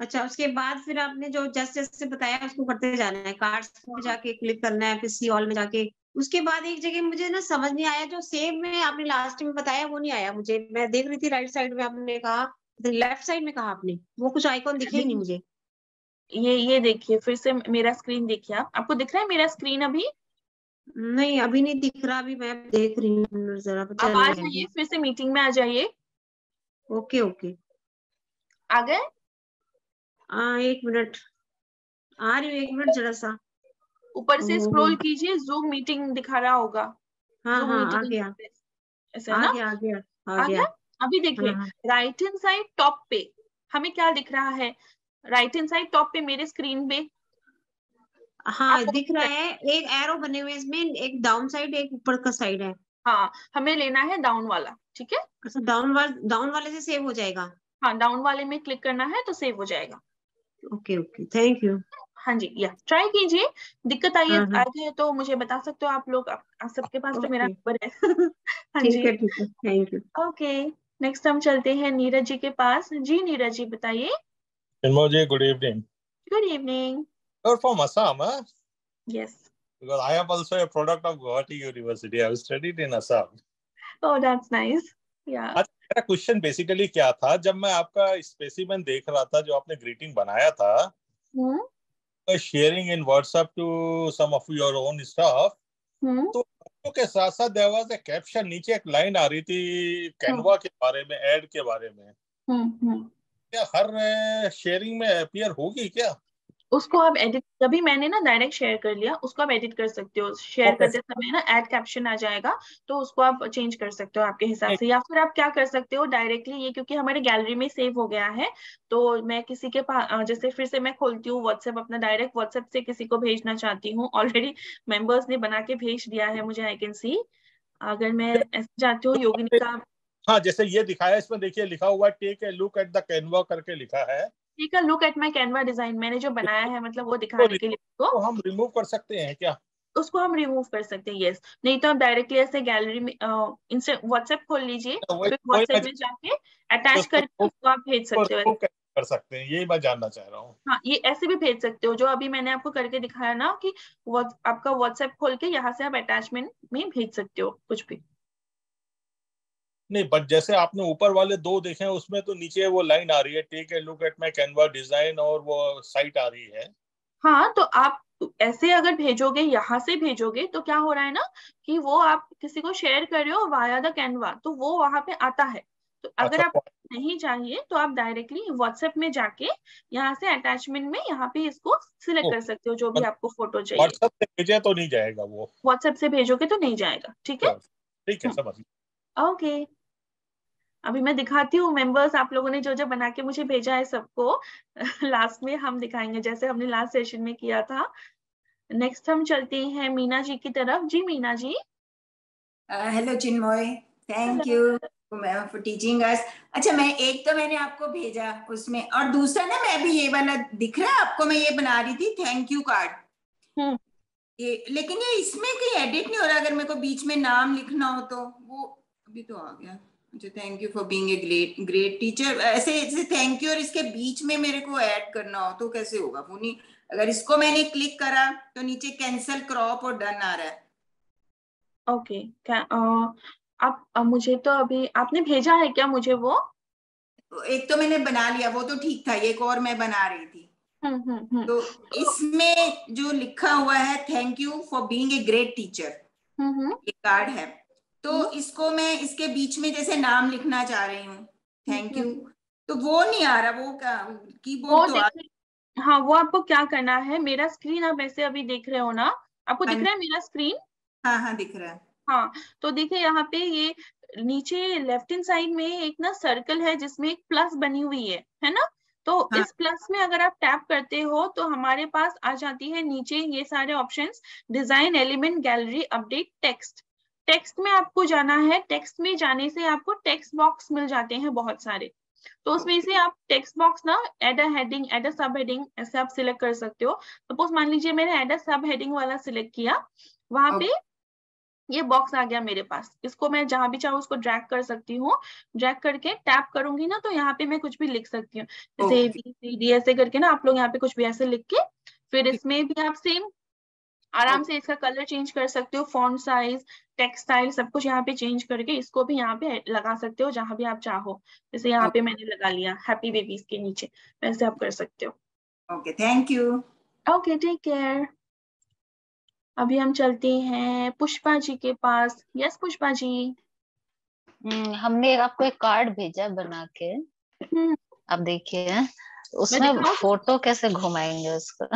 अच्छा, उसके बाद फिर आपने जो जैसे बताया उसको करते जाना है, कार्ड्स में जाके क्लिक करना है, फिर सी ऑल में जाके। उसके बाद एक जगह मुझे ना समझ नहीं आया, जो सेव में आपने लास्ट में बताया वो नहीं आया मुझे। मैं देख रही थी राइट साइड में आपने कहा, लेफ्ट साइड में कहा आपने, वो कुछ आइकॉन दिखे ही नहीं मुझे। ये देखिए फिर से मेरा स्क्रीन देखिए आप, आपको दिख रहा है मेरा स्क्रीन? अभी नहीं, अभी नहीं दिख रहा, अभी मैं देख रही हूँ जरा। अब आ जाइए फिर से मीटिंग में आ जाइए। ओके ओके आ गए? एक मिनट आ रही हूँ, एक मिनट जरा सा ऊपर से स्क्रॉल कीजिए, जूम मीटिंग दिखा रहा होगा। हाँ हाँ आ गया, आ गया आ गया। अभी देखिए राइट हैंड साइड टॉप पे हमें क्या दिख रहा है? राइट हैंड साइड टॉप पे मेरे स्क्रीन पे हाँ दिख रहा है, एक एरो बने हुए इसमें, एक डाउन साइड एक ऊपर का साइड है। हाँ हमें लेना है डाउन वाला, ठीक है? अच्छा डाउन वाले से सेव हो जाएगा? हाँ डाउन वाले में क्लिक करना है तो सेव हो जाएगा। Okay okay thank you. हाँ जी या ट्राई कीजिए, दिक्कत आई है तो मुझे बता सकते हो आप लोग, आप सबके पास तो मेरा नंबर है। हाँ जी थैंक यू। ओके नेक्स्ट हम चलते हैं नीरज जी के पास। जी नीरज जी बताइए। Good evening. Good evening. You're from Assam, huh? Yes. Because I am also a product of Guwahati University. I have studied in Assam. Oh, that's nice. Yeah. मेरा question basically क्या था, जब मैं आपका स्पेसिमेन देख रहा था जो आपने ग्रीटिंग बनाया था, sharing in WhatsApp to some of your own staff, तो के साथ साथ देयर वाज अ कैप्शन, नीचे एक लाइन आ रही थी कैनवा के बारे में, ऐड के बारे में। क्या हर शेयरिंग में अपीयर होगी क्या? उसको आप एडिट, तभी मैंने ना डायरेक्ट शेयर कर लिया, उसको आप एडिट कर सकते हो। शेयर करते समय ना ऐड कैप्शन आ जाएगा, तो उसको आप चेंज कर सकते हो आपके हिसाब से। या फिर आप क्या कर सकते हो डायरेक्टली, ये क्योंकि हमारे गैलरी में सेव हो गया है, तो मैं किसी के पास जैसे फिर से मैं खोलती हूँ व्हाट्सएप अपना, डायरेक्ट व्हाट्सएप से किसी को भेजना चाहती हूँ, ऑलरेडी मेंबर्स ने बना के भेज दिया है मुझे, आई कैन सी। अगर मैं चाहती हूँ योगिनी का, हाँ जैसे ये दिखाया इसमें देखिए लिखा हुआ take a look at the Canva करके लिखा है, ठीक है? Look at my Canva design, मैंने जो बनाया है मतलब वो दिखाने के लिए तो हम रिमूव कर सकते हैं क्या? उसको हम रिमूव कर सकते हैं, यस। नहीं तो आप डायरेक्टली ऐसे गैलरी में इनसे व्हाट्सएप खोल लीजिए, व्हाट्सएप में जाके अटैच करके उसको आप भेज सकते हो, कर सकते हैं, ये मैं जानना चाह रहा हूँ। हाँ ये ऐसे भी भेज सकते हो, जो अभी मैंने आपको करके दिखाया ना कि आपका व्हाट्सएप खोल के यहाँ से आप अटैचमेंट में भेज सकते हो कुछ भी। नहीं बट जैसे आपने ऊपर वाले दो देखे उसमें तो नीचे वो लाइन आ रही है take a look at my Canva design और वो साइट आ रही है। हाँ तो आप ऐसे अगर भेजोगे, यहाँ से भेजोगे तो क्या हो रहा है ना कि वो आप किसी को शेयर कर रहे हो वाया द कैनवा, तो वो वहां पे आता है। तो अगर अच्छा, आप नहीं चाहिए तो आप डायरेक्टली व्हाट्सएप में जाके यहाँ से अटैचमेंट में यहाँ पे इसको सिलेक्ट कर सकते हो जो भी आपको फोटो चाहिए। व्हाट्सएप से भेजे तो नहीं जाएगा वो, व्हाट्सएप से भेजोगे तो नहीं जाएगा, ठीक है? ठीक है समझ। ओके अभी मैं दिखाती हूँ मेंबर्स, आप लोगों ने जो जो बना के मुझे भेजा है सबको लास्ट में हम दिखाएंगे जैसे हमने लास्ट सेशन में किया था। नेक्स्ट हम चलते हैं मीना जी की तरफ। जी Meena ji. Hello Chinmay, thank you for teaching us. अच्छा मैं एक तो मैंने आपको भेजा उसमें, और दूसरा ना मैं भी ये वाला दिख रहा है आपको, मैं ये बना रही थी थैंक यू कार्ड ये, लेकिन ये इसमें कोई एडिट नहीं हो रहा। अगर मेरे को बीच में नाम लिखना हो तो वो अभी तो आ गया जो thank you for being a great teacher, ऐसे ऐसे थैंक यू और इसके बीच में मेरे को ऐड करना हो तो कैसे होगा? वो नहीं, अगर इसको मैंने क्लिक करा तो नीचे कैंसिल क्रॉप और डन आ रहा है। ओके आप मुझे तो अभी आपने भेजा है क्या मुझे? वो एक तो मैंने बना लिया वो तो ठीक था, एक और मैं बना रही थी। तो इसमें जो लिखा हुआ है thank you for being a great teacher ये कार्ड है, तो इसको मैं इसके बीच में जैसे नाम लिखना चाह रही हूँ थैंक यू, तो वो नहीं आ रहा। वो क्या कीबोर्ड तो आ रहा। हाँ वो आपको क्या करना है, मेरा स्क्रीन आप ऐसे अभी देख रहे हो ना, आपको दिख रहा है मेरा स्क्रीन? हाँ हाँ दिख रहा है। हाँ तो देखिए यहाँ पे ये नीचे लेफ्ट हैंड साइड में एक ना सर्कल है जिसमें एक प्लस बनी हुई है ना, तो इस प्लस में अगर आप टैप करते हो तो हमारे पास आ जाती है नीचे ये सारे options, design, element, gallery, update, text. Text में आपको जाना है, टेक्स्ट में जाने से आपको टेक्स्ट बॉक्स मिल जाते हैं बहुत सारे, तो उसमें से आप टेक्स्ट बॉक्स ना add a heading, add a subheading ऐसे आप सिलेक्ट कर सकते हो। सपोज मान लीजिए मैंने एड अ सब हेडिंग वाला सिलेक्ट किया, वहां पे ये बॉक्स आ गया मेरे पास, इसको मैं जहां भी चाहूँ उसको ड्रैग कर सकती हूँ, ड्रैग करके टैप करूंगी ना तो यहाँ पे मैं कुछ भी लिख सकती हूँ, जैसे ए बी सी डी ऐसे करके ना आप लोग यहाँ पे कुछ भी ऐसे लिख के, फिर इसमें भी आप सेम आराम से इसका कलर चेंज कर सकते हो, फॉन्ट साइज, टेक्स्ट स्टाइल सब कुछ यहाँ पे चेंज करके इसको भी यहाँ पे लगा सकते हो जहां भी आप चाहो, जैसे यहाँ पे मैंने लगा लिया हैप्पी बेबीज के नीचे, वैसे आप कर सकते हो। Okay, thank you. Okay, take care. अभी हम चलते हैं पुष्पा जी के पास। यस पुष्पा जी, हमने आपको एक कार्ड भेजा बना के, आप देखिए उसमें फोटो कैसे घुमाएंगे उसको।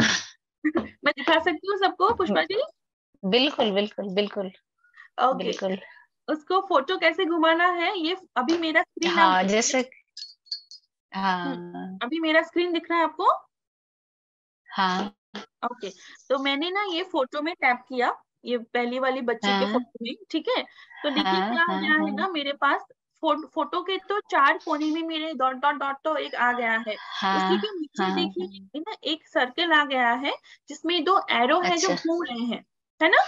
मैं दिखा सकती हूँ सबको पुष्पा जी? बिल्कुल बिल्कुल बिल्कुल। ओके, बिल्कुल उसको फोटो कैसे घुमाना है ये अभी मेरा स्क्रीन, हाँ जैसे, हाँ अभी मेरा स्क्रीन दिख रहा है आपको? हाँ। ओके, तो मैंने ना ये फोटो में टैप किया, ये पहली वाली बच्ची के फोटो में, ठीक है? तो देखिए क्या आया है ना मेरे पास, फोटो के तो चार कोने में मेरे डॉट डॉट डॉट तो एक आ गया है, उसी के नीचे देखिए ना एक सर्कल आ गया है जिसमें दो एरो है जो घूम रहे हैं, है ना?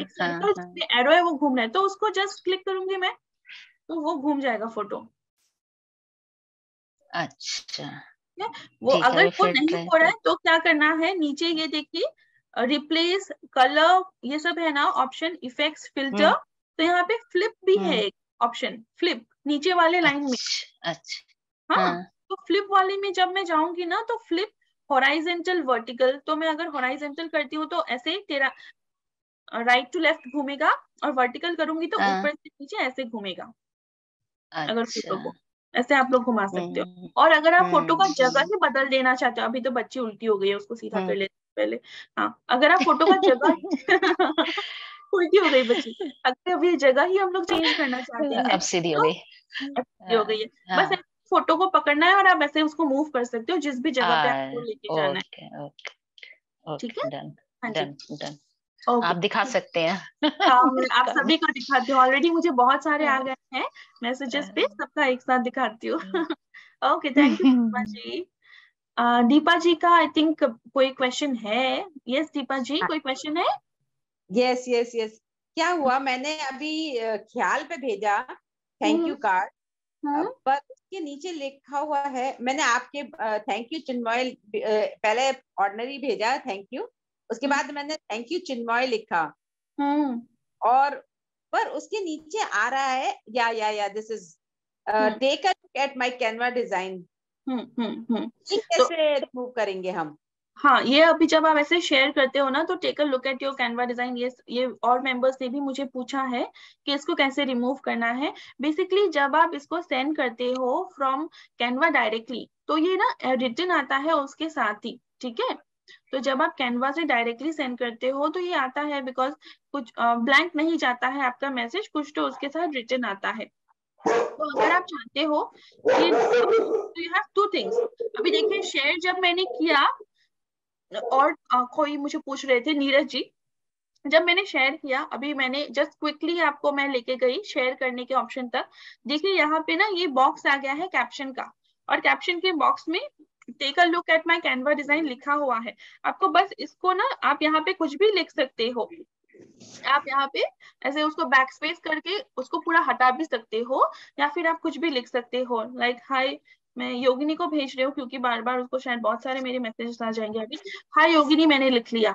एक सर्कल जिसमें एरो है वो घूम रहा है, तो उसको जस्ट क्लिक करूंगी मैं तो वो घूम जाएगा फोटो। अच्छा, वो अगर वो नहीं हो रहा है तो क्या करना है, नीचे ये देखिए रिप्लेस कलर ये सब है ना ऑप्शन, इफेक्ट्स, फिल्टर, तो यहाँ पे फ्लिप भी है एक ऑप्शन, फ्लिप नीचे वाले लाइन में। अच्छा, हाँ, तो फ्लिप वाले में जब मैं जाऊंगी ना तो फ्लिप हॉराइजेंटल, वर्टिकल, तो मैं अगर हॉराइजेंटल करती हूँ तो ऐसे तेरा राइट टू लेफ्ट घूमेगा, और वर्टिकल करूंगी तो ऊपर से नीचे ऐसे घूमेगा। अगर फोटो को ऐसे आप लोग घुमा सकते हो, और अगर आप फोटो का जगह ही बदल देना चाहते हो, अभी तो बच्ची उल्टी हो गई है उसको सीधा कर लेते पहले, हाँ अगर आप फोटो का जगह उल्टी हो गई बच्ची, अगर अभी जगह ही हम लोग चेंज करना चाहते हैं, अब सीधी हो गई, हो गई है, बस फोटो को पकड़ना है और आप ऐसे उसको मूव कर सकते हो जिस भी जगह पे आपको लेके जाना है, ठीक है? डन डन, आप दिखा सकते हैं। आप सभी को दिखाती हूँ, ऑलरेडी मुझे बहुत सारे आ गए हैं मैसेजेस पे, सबका एक साथ दिखाती हूँ। Okay, thank you Deepa ji. Deepa ji का आई थिंक कोई क्वेश्चन है? यस दीपा जी, कोई क्वेश्चन है? यस यस यस, क्या हुआ मैंने अभी ख्याल पे भेजा थैंक यू कार्ड, पर उसके नीचे लिखा हुआ है, मैंने आपके थैंक यू चिन्मय पहले ऑर्डिनरी भेजा थैंक यू, उसके बाद मैंने थैंक यू चिन्मय लिखा, और पर उसके नीचे आ रहा है या this is take a look at my Canva design, कैसे मूव करेंगे हम? हाँ, ये अभी जब आप ऐसे शेयर करते हो ना तो take a look at your Canva design, ये और मेंबर्स ने भी मुझे पूछा है कि इसको कैसे रिमूव करना है। बेसिकली जब आप इसको सेंड करते हो फ्रॉम कैनवा डायरेक्टली तो ये ना रिटर्न आता है उसके साथ ही, ठीक है? तो जब आप कैनवा से डायरेक्टली सेंड करते हो तो ये आता है, बिकॉज कुछ ब्लैंक नहीं जाता है आपका मैसेज, कुछ तो उसके साथ रिटर्न आता है। तो अगर आप चाहते हो कि यू हैव टू थिंग्स, अभी देखिए शेयर जब मैंने किया, और कोई मुझे पूछ रहे थे, नीरज जी, जब मैंने शेयर किया अभी मैंने जस्ट क्विकली आपको मैं लेके गई शेयर करने के ऑप्शन तक, देखिए यहाँ पे ना ये बॉक्स आ गया है कैप्शन का, और कैप्शन के बॉक्स में take a look at my Canva design लिखा हुआ है। आपको बस इसको ना आप यहाँ पे कुछ भी लिख सकते हो, आप यहाँ पे ऐसे उसको बैक स्पेस करके उसको पूरा हटा भी सकते हो, या फिर आप कुछ भी लिख सकते हो, लाइक हाय, मैं योगिनी को भेज रही हूँ क्योंकि बार बार उसको शायद बहुत सारे मेरे मैसेजेस आ जाएंगे अभी। हाय योगिनी मैंने लिख लिया,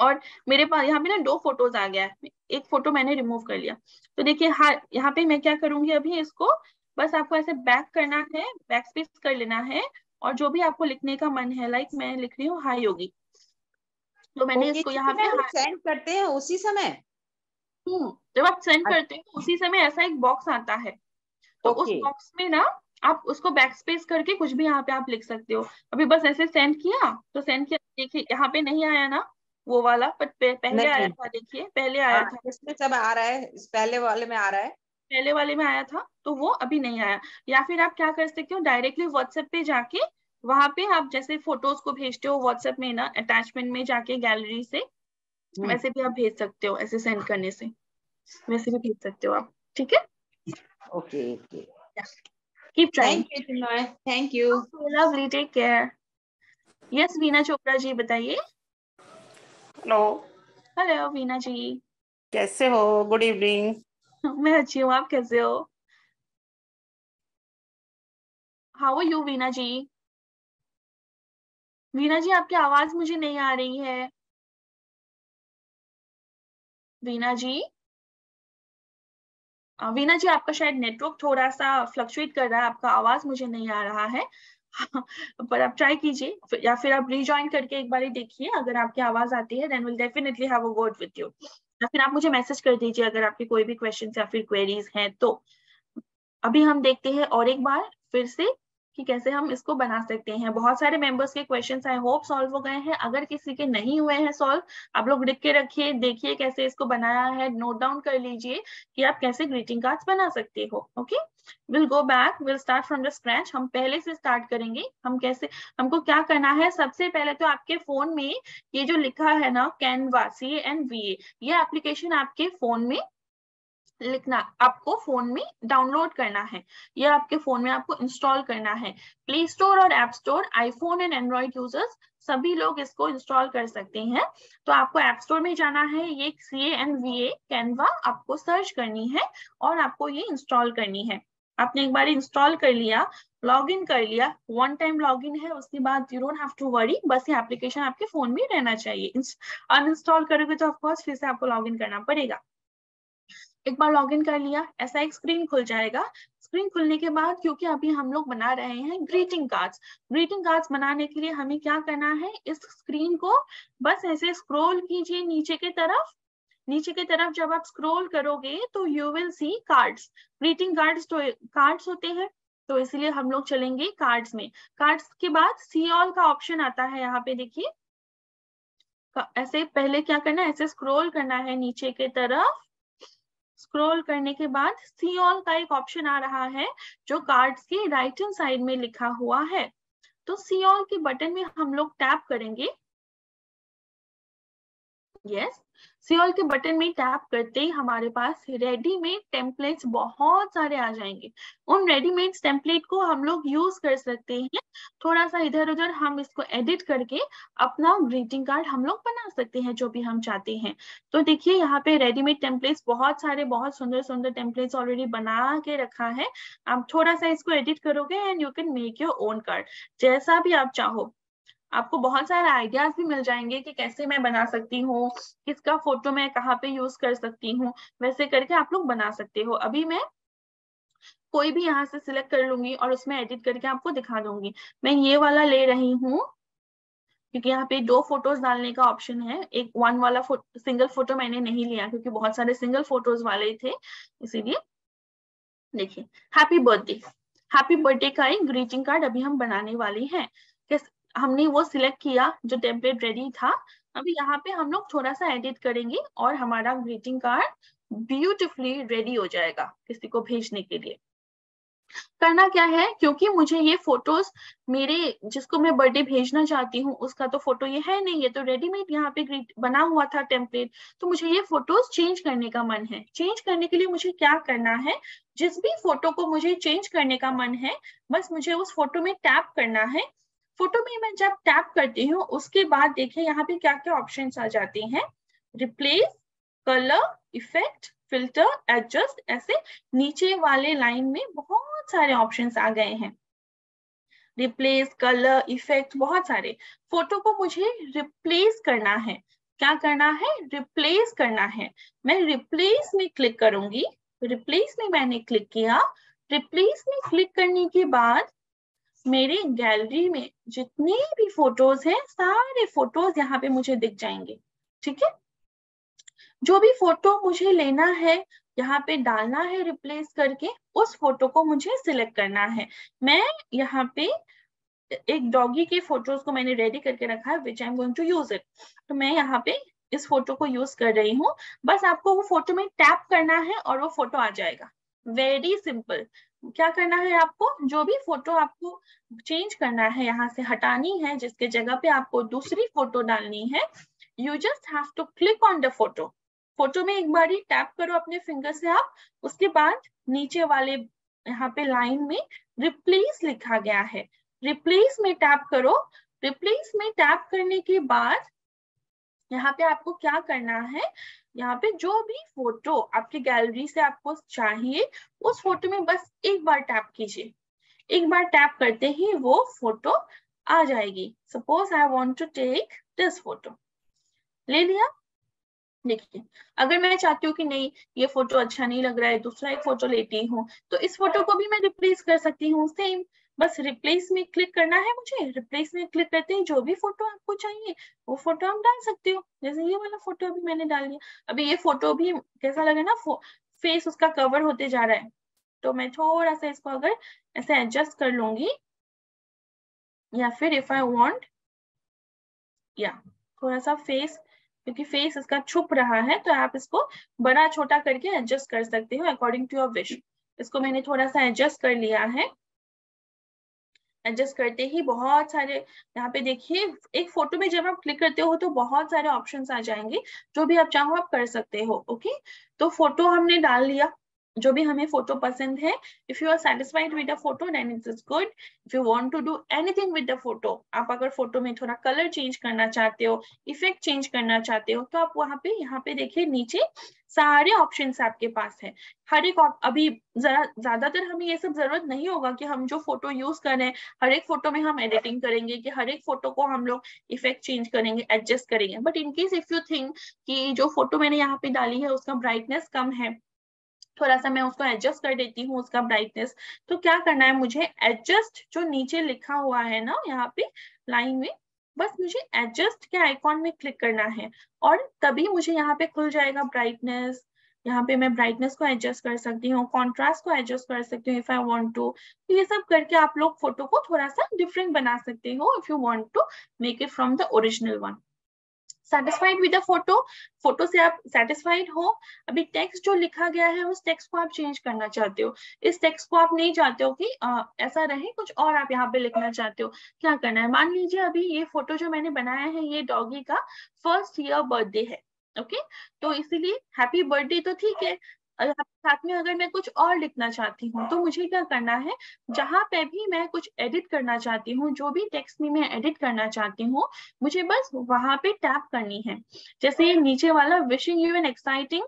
और मेरे पास यहाँ पे ना दो फोटोज आ गया है, एक फोटो मैंने रिमूव कर लिया, तो देखिए हाय यहाँ पे मैं क्या करूंगी अभी, इसको बस आपको ऐसे बैक करना है, बैक स्पेस कर लेना है, और जो भी आपको लिखने का मन है, लाइक मैं लिख रही हूँ हाय योगी, तो मैंने इसको यहाँ पे सेंड करते हैं उसी समय, जब आप सेंड करते हो उसी समय ऐसा एक बॉक्स आता है, तो उस बॉक्स में ना आप उसको बैक स्पेस करके कुछ भी यहाँ पे आप लिख सकते हो। अभी बस ऐसे सेंड किया, तो सेंड किया, देखिए यहाँ पे नहीं आया ना वो वाला, पर पहले आया था, देखिए पहले आया था, इसमें सब आ रहा है, इस पहले वाले में आ रहा है, पहले वाले में आया था तो वो अभी नहीं आया। या फिर आप क्या कर सकते हो, डायरेक्टली व्हाट्सएप पे जाके वहां पे आप जैसे फोटोज को भेजते हो व्हाट्सएप में ना, अटैचमेंट में जाके गैलरी से वैसे भी आप भेज सकते हो, ऐसे सेंड करने से वैसे भी भेज सकते हो आप। ठीक है, okay okay, keep trying, thank you, lovely, take care. Yes, Veena Chopra ji बताइए। हेलो, हेलो वीना जी, कैसे हो? Good evening. मैं अच्छी हूँ, आप कैसे हो? How are you Veena ji? Veena ji आपकी आवाज मुझे नहीं आ रही है। वीना जी, वीना जी आपका शायद नेटवर्क थोड़ा सा फ्लक्चुएट कर रहा है, आपका आवाज मुझे नहीं आ रहा है। पर आप ट्राई कीजिए या फिर आप रीजॉइन करके एक बार देखिए, अगर आपकी आवाज आती है then will definitely have a word with you. या फिर आप मुझे मैसेज कर दीजिए अगर आपके कोई भी क्वेश्चन या फिर क्वेरीज हैं तो। अभी हम देखते हैं और एक बार फिर से कि कैसे हम इसको बना सकते हैं। बहुत सारे मेंबर्स के क्वेश्चंस आई होप सॉल्व हो गए हैं। अगर किसी के नहीं हुए हैं सॉल्व, आप लोग लिख के रखिए, देखिए कैसे इसको बनाया है, नोट डाउन कर लीजिए कि आप कैसे ग्रीटिंग कार्ड्स बना सकते हो। Okay, will go back, will start from the scratch. हम पहले से स्टार्ट करेंगे। हम कैसे, हमको क्या करना है, सबसे पहले तो आपके फोन में ये जो लिखा है ना कैनवा, CANVA, ये एप्लीकेशन आपके फोन में लिखना, आपको फोन में डाउनलोड करना है, या आपके फोन में आपको इंस्टॉल करना है। प्ले स्टोर और app store, iPhone and Android users सभी लोग इसको इंस्टॉल कर सकते हैं। तो आपको ऐप स्टोर में जाना है, ये CANVA कैनवा आपको सर्च करनी है और आपको ये इंस्टॉल करनी है। आपने एक बार इंस्टॉल कर लिया, लॉग इन कर लिया, वन टाइम लॉग इन है, उसके बाद you don't have to worry, बस ये एप्लीकेशन आपके फोन में रहना चाहिए। अनइंस्टॉल करोगे तो ऑफकोर्स फिर से आपको लॉग इन करना पड़ेगा। एक बार लॉगिन कर लिया, ऐसा एक स्क्रीन खुल जाएगा। स्क्रीन खुलने के बाद, क्योंकि अभी हम लोग बना रहे हैं ग्रीटिंग कार्ड्स, ग्रीटिंग कार्ड्स बनाने के लिए हमें क्या करना है, इस स्क्रीन को बस ऐसे स्क्रॉल कीजिए नीचे की तरफ। नीचे की तरफ जब आप स्क्रॉल करोगे तो you will see cards, greeting cards, तो कार्ड्स होते हैं तो इसलिए हम लोग चलेंगे कार्ड्स में। कार्ड्स के बाद सी ऑल का ऑप्शन आता है, यहाँ पे देखिए। ऐसे पहले क्या करना है, ऐसे स्क्रॉल करना है नीचे की तरफ। स्क्रॉल करने के बाद सी ऑल का एक ऑप्शन आ रहा है जो कार्ड्स के राइट हैंड साइड में लिखा हुआ है। तो सी ऑल के बटन में हम लोग टैप करेंगे। यस, सी ऑल के बटन में टैप करते ही हमारे पास रेडीमेड टेम्पलेट्स बहुत सारे आ जाएंगे। उन रेडीमेड टेम्पलेट को हम लोग यूज कर सकते हैं, थोड़ा सा इधर उधर हम इसको एडिट करके अपना ग्रीटिंग कार्ड हम लोग बना सकते हैं जो भी हम चाहते हैं। तो देखिए यहाँ पे रेडीमेड टेम्पलेट्स बहुत सारे, बहुत सुंदर सुंदर टेम्पलेट्स ऑलरेडी बना के रखा है। आप थोड़ा सा इसको एडिट करोगे and you can make your own card, जैसा भी आप चाहो। आपको बहुत सारे आइडियाज भी मिल जाएंगे कि कैसे मैं बना सकती हूँ, किसका फोटो मैं कहाँ पे यूज कर सकती हूँ, वैसे करके आप लोग बना सकते हो। अभी मैं कोई भी यहाँ से सिलेक्ट कर लूंगी और उसमें एडिट करके आपको दिखा दूंगी। मैं ये वाला ले रही हूँ क्योंकि यहाँ पे दो फोटोज डालने का ऑप्शन है। एक वन वाला सिंगल फोटो मैंने नहीं लिया क्योंकि बहुत सारे सिंगल फोटोज वाले थे, इसीलिए। देखिए, हैप्पी बर्थडे, हैप्पी बर्थडे का एक ग्रीटिंग कार्ड अभी हम बनाने वाले हैं। हमने वो सिलेक्ट किया जो टेम्पलेट रेडी था। अभी यहाँ पे हम लोग थोड़ा सा एडिट करेंगे और हमारा ग्रीटिंग कार्ड ब्यूटीफुली रेडी हो जाएगा किसी को भेजने के लिए। करना क्या है, क्योंकि मुझे ये फोटोज मेरे, जिसको मैं बर्थडे भेजना चाहती हूँ उसका तो फोटो ये है नहीं, ये तो रेडीमेड यहाँ पे बना हुआ था टेम्पलेट, तो मुझे ये फोटोज चेंज करने का मन है। चेंज करने के लिए मुझे क्या करना है, जिस भी फोटो को मुझे चेंज करने का मन है बस मुझे उस फोटो में टैप करना है। फोटो में मैं जब टैप करती हूँ उसके बाद देखिए यहाँ पे क्या क्या ऑप्शंस आ जाते हैं, replace, colour, effect, filter, adjust, ऐसे नीचे वाले लाइन में बहुत सारे ऑप्शंस आ गए हैं। रिप्लेस, कलर, इफेक्ट, बहुत सारे। फोटो को मुझे रिप्लेस करना है। क्या करना है, रिप्लेस करना है। मैं रिप्लेस में क्लिक करूंगी। रिप्लेस में मैंने क्लिक किया। रिप्लेस में क्लिक करने के बाद मेरे गैलरी में जितने भी फोटोज हैं सारे फोटोज यहाँ पे मुझे दिख जाएंगे। ठीक है, जो भी फोटो मुझे लेना है यहाँ पे डालना है रिप्लेस करके, उस फोटो को मुझे सिलेक्ट करना है। मैं यहाँ पे एक डॉगी के फोटोज को मैंने रेडी करके रखा है which I am going to use it, तो मैं यहाँ पे इस फोटो को यूज कर रही हूँ। बस आपको वो फोटो में टैप करना है और वो फोटो आ जाएगा। Very simple. क्या करना है आपको, जो भी फोटो आपको चेंज करना है, यहाँ से हटानी है, जिसके जगह पे आपको दूसरी फोटो डालनी है, you just have to click on the photo. Photo में एक बार ही टैप करो अपने फिंगर से आप, उसके बाद नीचे वाले यहाँ पे लाइन में रिप्लेस लिखा गया है, रिप्लेस में टैप करो। रिप्लेस में टैप करने के बाद यहाँ पे आपको क्या करना है, यहाँ पे जो भी फोटो आपकी गैलरी से आपको चाहिए उस फोटो में बस एक बार टैप कीजिए। एक बार टैप करते ही वो फोटो आ जाएगी। Suppose I want to take this photo, ले लिया। देखिए अगर मैं चाहती हूँ कि नहीं ये फोटो अच्छा नहीं लग रहा है, दूसरा एक फोटो लेती हूँ, तो इस फोटो को भी मैं रिप्लेस कर सकती हूँ। सेम, बस रिप्लेस में क्लिक करना है मुझे। रिप्लेस में क्लिक करते ही जो भी फोटो आपको चाहिए वो फोटो आप डाल सकते हो। जैसे ये वाला फोटो अभी मैंने डाल दिया। अभी ये फोटो भी कैसा लगे ना, फेस उसका कवर होते जा रहा है, तो मैं थोड़ा सा इसको अगर ऐसे एडजस्ट कर लूंगी, या फिर इफ आई वांट, या थोड़ा सा फेस, क्योंकि फेस इसका छुप रहा है, तो आप इसको बड़ा छोटा करके एडजस्ट कर सकते हो अकॉर्डिंग टू योर विश। इसको मैंने थोड़ा सा एडजस्ट कर लिया है। एडजस्ट करते ही बहुत सारे यहाँ पे देखिए, एक फोटो में जब आप क्लिक करते हो तो बहुत सारे ऑप्शंस आ जाएंगे, जो भी आप चाहो आप कर सकते हो। ओके, तो फोटो हमने डाल लिया, जो भी हमें फोटो पसंद है। If you are satisfied with the photo then it is good. If you want to do anything with the photo, आप अगर फोटो में थोड़ा कलर चेंज करना चाहते हो, इफेक्ट चेंज करना चाहते हो, तो आप वहां पे, यहाँ पे देखिए नीचे सारे ऑप्शंस आपके पास है। हर एक, अभी जरा ज्यादातर हमें ये सब जरूरत नहीं होगा कि हम जो फोटो यूज करें हर एक फोटो में हम एडिटिंग करेंगे, कि हर एक फोटो को हम लोग इफेक्ट चेंज करेंगे, एडजस्ट करेंगे। But in case if you think कि जो फोटो मैंने यहाँ पे डाली है उसका ब्राइटनेस कम है, थोड़ा सा मैं उसको एडजस्ट कर देती हूँ उसका ब्राइटनेस, तो क्या करना है मुझे, एडजस्ट जो नीचे लिखा हुआ है ना यहाँ पे लाइन में, बस मुझे एडजस्ट के आइकॉन में क्लिक करना है, और तभी मुझे यहाँ पे खुल जाएगा ब्राइटनेस। यहाँ पे मैं ब्राइटनेस को एडजस्ट कर सकती हूँ, कॉन्ट्रास्ट को एडजस्ट कर सकती हूँ इफ आई वांट टू। ये सब करके आप लोग फोटो को थोड़ा सा डिफरेंट बना सकते हो if you want to make it from the original one. Satisfied with the photo, photo से आप satisfied हो। अभी टेक्स्ट जो लिखा गया है उस टेक्स्ट को आप चेंज करना चाहते हो, इस टेक्स्ट को आप नहीं चाहते हो कि ऐसा रहे, कुछ और आप यहाँ पे लिखना चाहते हो। क्या करना है, मान लीजिए अभी ये फोटो जो मैंने बनाया है ये डॉगी का फर्स्ट ईयर बर्थडे है। ओके, तो इसीलिए हैप्पी बर्थडे तो ठीक है, साथ में अगर मैं कुछ और लिखना चाहती हूँ, तो मुझे क्या करना है, जहां पे भी मैं कुछ एडिट करना चाहती हूँ, जो भी टेक्स्ट में मैं एडिट करना चाहती हूँ, मुझे बस वहां पे टैप करनी है। जैसे नीचे वाला wishing you an exciting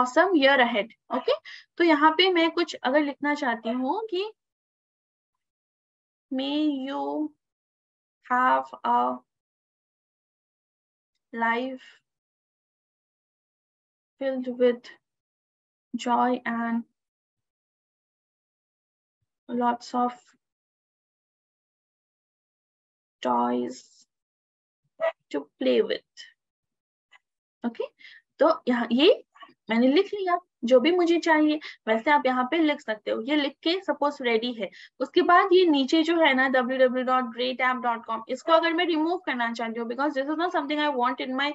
awesome year ahead. Okay, तो यहाँ पे मैं कुछ अगर लिखना चाहती हूँ कि may you have a life filled with joy and lots of toys to play with. Okay, तो यहाँ ये मैंने लिख लिया जो भी मुझे चाहिए, वैसे आप यहाँ पे लिख सकते हो। ये लिख के सपोज रेडी है, उसके बाद ये नीचे जो है ना www.greatapp.com, इसको अगर मैं रिमूव करना चाहती हूँ because this is not something I want in my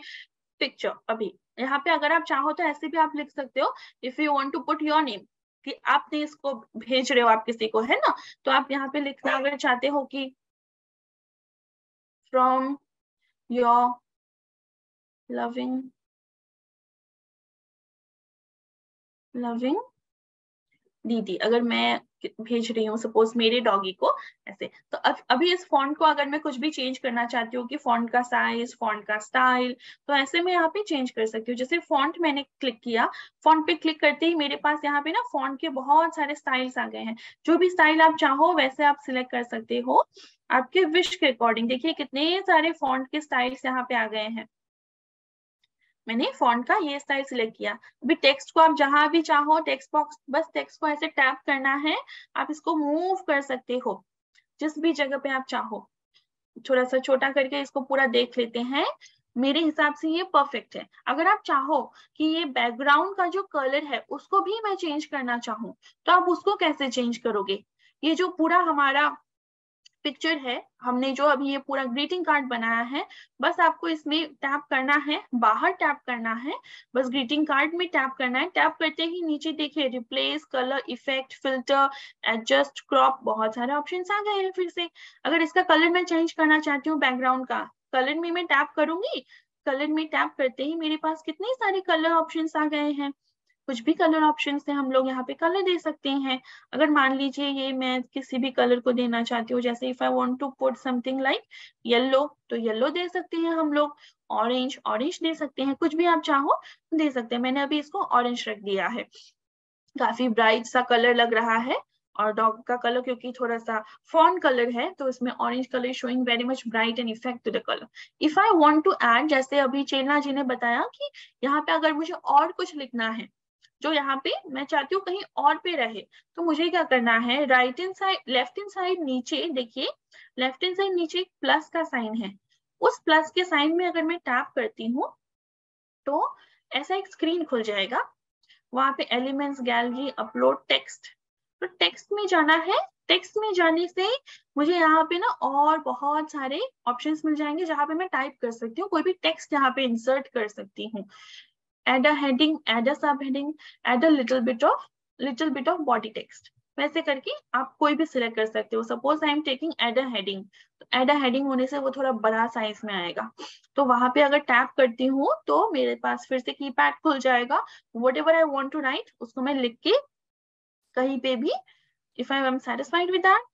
picture, अभी यहाँ पे अगर आप चाहो तो ऐसे भी आप लिख सकते हो if you want to put your name, कि आपने इसको भेज रहे हो आप किसी को, है ना, तो आप यहाँ पे लिखना अगर चाहते हो कि फ्रॉम योर लविंग दीदी, अगर मैं भेज रही हूँ सपोज मेरे डॉगी को ऐसे, तो अभी इस फॉन्ट को अगर मैं कुछ भी चेंज करना चाहती हूँ कि फॉन्ट का साइज, फॉन्ट का स्टाइल, तो ऐसे मैं यहाँ पे चेंज कर सकती हूँ। जैसे फॉन्ट मैंने क्लिक किया, फॉन्ट पे क्लिक करते ही मेरे पास यहाँ पे ना फॉन्ट के बहुत सारे स्टाइल्स आ गए हैं, जो भी स्टाइल आप चाहो वैसे आप सिलेक्ट कर सकते हो आपके विश के अकॉर्डिंग। देखिए कितने सारे फॉन्ट के स्टाइल्स यहाँ पे आ गए हैं। मैंने फॉन्ट का ये स्टाइल सिलेक्ट किया। अभी टेक्स्ट को आप जहां भी चाहो, टेक्स्ट बॉक्स, बस टेक्स्ट को ऐसे टैप करना है, आप इसको मूव कर सकते हो जिस भी जगह पे आप चाहो। थोड़ा सा छोटा करके इसको पूरा देख लेते हैं, मेरे हिसाब से ये परफेक्ट है। अगर आप चाहो कि ये बैकग्राउंड का जो कलर है उसको भी मैं चेंज करना चाहूँ, तो आप उसको कैसे चेंज करोगे। ये जो पूरा हमारा पिक्चर है, हमने जो अभी ये पूरा ग्रीटिंग कार्ड बनाया है, बस आपको इसमें टैप करना है, बाहर टैप करना है, बस ग्रीटिंग कार्ड में टैप करना है। टैप करते ही नीचे देखिए replace, colour, effect, filter, adjust, crop, बहुत सारे ऑप्शंस आ गए हैं। फिर से अगर इसका कलर मैं चेंज करना चाहती हूँ, बैकग्राउंड का कलर में मैं टैप करूंगी, कलर में टैप करते ही मेरे पास कितने सारे कलर ऑप्शंस आ गए हैं। कुछ भी कलर ऑप्शन से हम लोग यहाँ पे कलर दे सकते हैं। अगर मान लीजिए ये मैं किसी भी कलर को देना चाहती हूँ, जैसे if I want to put something like yellow तो येलो दे सकते हैं हम लोग, ऑरेंज ऑरेंज दे सकते हैं, कुछ भी आप चाहो दे सकते हैं। मैंने अभी इसको ऑरेंज रख दिया है, काफी ब्राइट सा कलर लग रहा है, और डॉग का कलर क्योंकि थोड़ा सा फॉन कलर है तो इसमें orange colour showing very much bright and effect to the colour. If I want to add, जैसे अभी चेना जी ने बताया कि यहाँ पे अगर मुझे और कुछ लिखना है जो यहाँ पे मैं चाहती हूँ कहीं और पे रहे, तो मुझे क्या करना है, right hand side, left hand side नीचे देखिए, लेफ्ट हैंड साइड नीचे एक प्लस का साइन है, उस प्लस के साइन में अगर मैं टैप करती हूँ तो ऐसा एक स्क्रीन खुल जाएगा। वहां पे एलिमेंट्स, गैलरी, अपलोड, टेक्स्ट, तो टेक्स्ट में जाना है। टेक्स्ट में जाने से मुझे यहाँ पे ना और बहुत सारे ऑप्शंस मिल जाएंगे जहाँ पे मैं टाइप कर सकती हूँ, कोई भी टेक्स्ट यहाँ पे इंसर्ट कर सकती हूँ। Add a heading, add a subheading, add a little bit of body text, वैसे करके आप कोई भी सिलेक्ट कर सकते हो। Suppose I am taking add a heading, add a heading होने से वो थोड़ा बड़ा साइज में आएगा, तो वहां पे अगर टैप करती हूँ तो मेरे पास फिर से कीपैड खुल जाएगा। Whatever I want to write उसको मैं लिख के कहीं पे भी, if I am satisfied with that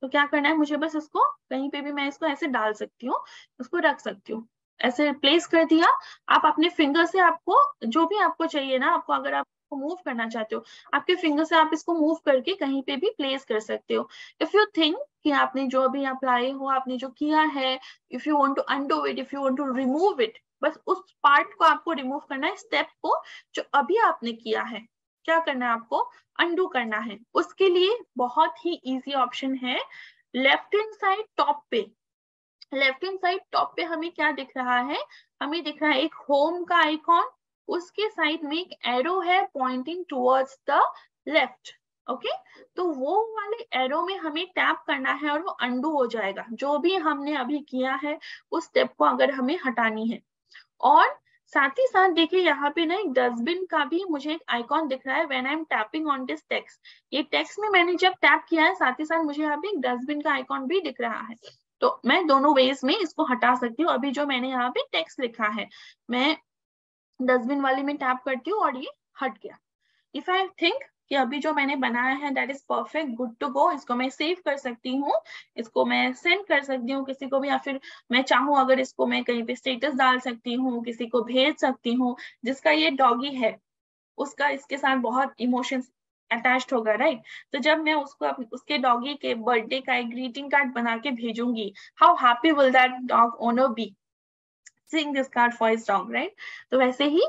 तो क्या करना है मुझे, बस इसको कहीं पे भी मैं इसको ऐसे डाल सकती हूँ, इसको रख सकती हूँ, ऐसे रिप्लेस कर दिया। आप अपने फिंगर से आपको जो भी आपको चाहिए ना, आपको अगर आपको मूव करना चाहते हो, आपके फिंगर से आप इसको मूव करके कहीं पे भी प्लेस कर सकते हो। इफ यू थिंक कि आपने जो अभी अप्लाई हो, आपने जो किया है, if you want to undo it, if you want to remove it, बस उस पार्ट को आपको रिमूव करना है, स्टेप को जो अभी आपने किया है, क्या करना है आपको अंडू करना है। उसके लिए बहुत ही ईजी ऑप्शन है, लेफ्ट हैंड साइड टॉप पे, लेफ्ट हैंड साइड टॉप पे हमें क्या दिख रहा है, हमें दिख रहा है एक होम का आइकॉन, उसके साइड में एक एरो है pointing towards the left, okay, तो वो वाले एरो में हमें टैप करना है और वो अंडू हो जाएगा। जो भी हमने अभी किया है उस स्टेप को अगर हमें हटानी है। और साथ ही साथ देखिए यहाँ पे ना एक डस्टबिन का भी मुझे एक आइकॉन दिख रहा है, when I am tapping on this text, ये टेक्स्ट में मैंने जब टैप किया है साथ ही साथ मुझे यहाँ पे एक डस्टबिन का आइकॉन भी दिख रहा है, तो मैं दोनों वेज में इसको हटा सकती हूँ। अभी जो मैंने यहाँ पे टेक्स्ट लिखा है, मैं डस्टबिन वाले में टैप करती हूँ और ये हट गया। इफ आई थिंक कि अभी जो मैंने बनाया है that is perfect, good to go, इसको मैं सेव कर सकती हूँ, इसको मैं सेंड कर सकती हूँ किसी को भी, या फिर मैं चाहूँ अगर इसको मैं कहीं पे स्टेटस डाल सकती हूँ, किसी को भेज सकती हूँ। जिसका ये डॉगी है उसका इसके साथ बहुत इमोशंस अटैच्ड होगा, राइट, तो जब मैं उसको उसके डॉगी के बर्थडे का एक ग्रीटिंग कार्ड बना के भेजूंगी, how happy will that dog owner be seeing this card for his dog, right, तो वैसे ही